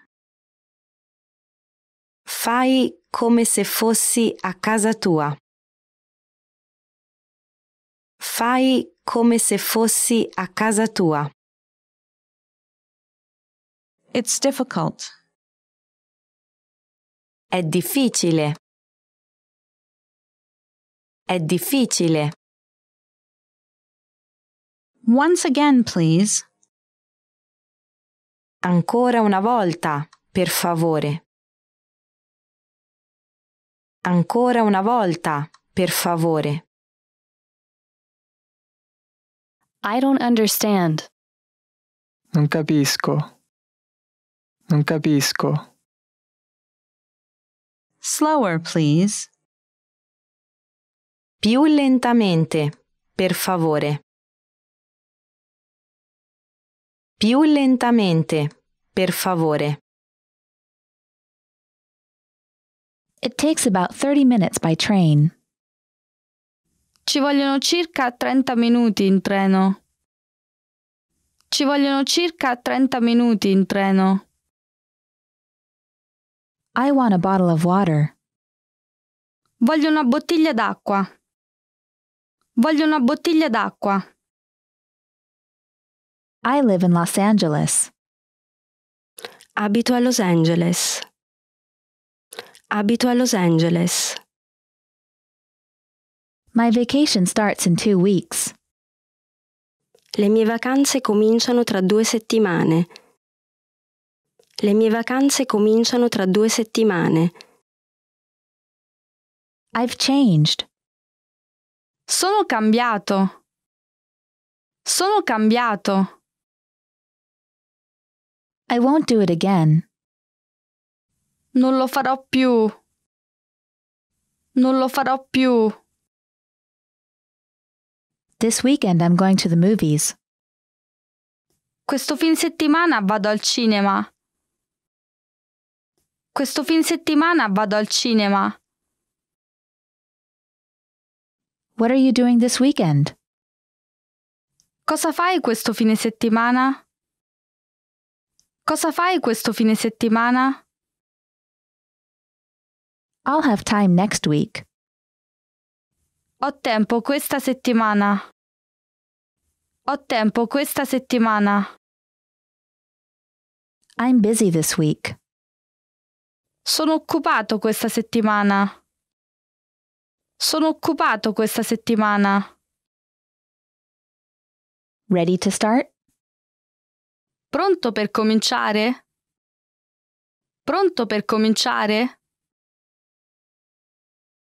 Fai come se fossi a casa tua. Fai come se fossi a casa tua. It's difficult. È difficile. È difficile. Once again, please. Ancora una volta, per favore. Ancora una volta, per favore. I don't understand. Non capisco. Non capisco. Slower, please. Più lentamente, per favore. Più lentamente, per favore. It takes about thirty minutes by train. Ci vogliono circa trenta minuti in treno. Ci vogliono circa trenta minuti in treno. I want a bottle of water. Voglio una bottiglia d'acqua. Voglio una bottiglia d'acqua. I live in Los Angeles. Abito a Los Angeles. Abito a Los Angeles. My vacation starts in two weeks. Le mie vacanze cominciano tra due settimane. Le mie vacanze cominciano tra due settimane. I've changed. Sono cambiato. Sono cambiato. I won't do it again. Non lo farò più. Non lo farò più. This weekend I'm going to the movies. Questo fine settimana vado al cinema. Questo fine settimana vado al cinema. What are you doing this weekend? Cosa fai questo fine settimana? Cosa fai questo fine settimana? I'll have time next week. Ho tempo questa settimana. Ho tempo questa settimana. I'm busy this week. Sono occupato questa settimana. Sono occupato questa settimana. Ready to start? Pronto per cominciare? Pronto per cominciare?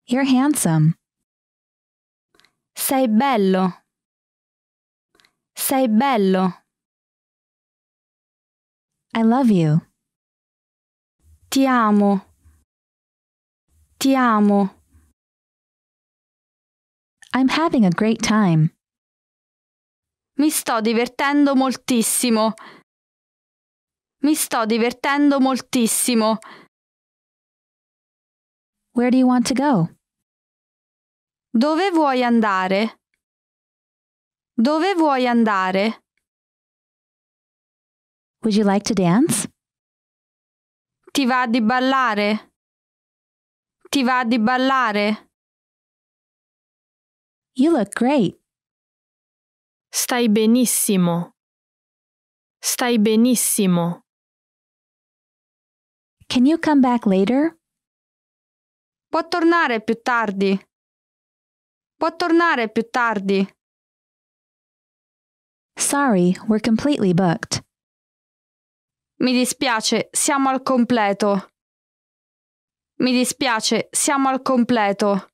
You're handsome. Sei bello. Sei bello. I love you. Ti amo. Ti amo. I'm having a great time. Mi sto divertendo moltissimo. Mi sto divertendo moltissimo. Where do you want to go? Dove vuoi andare? Dove vuoi andare? Would you like to dance? Ti va di ballare? Ti va di ballare? You look great. Stai benissimo. Stai benissimo. Can you come back later? Può tornare più tardi. Può tornare più tardi. Sorry, we're completely booked. Mi dispiace, siamo al completo. Mi dispiace, siamo al completo.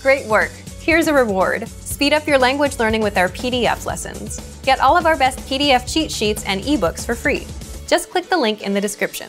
Great work! Here's a reward. Speed up your language learning with our P D F lessons. Get all of our best P D F cheat sheets and ebooks for free. Just click the link in the description.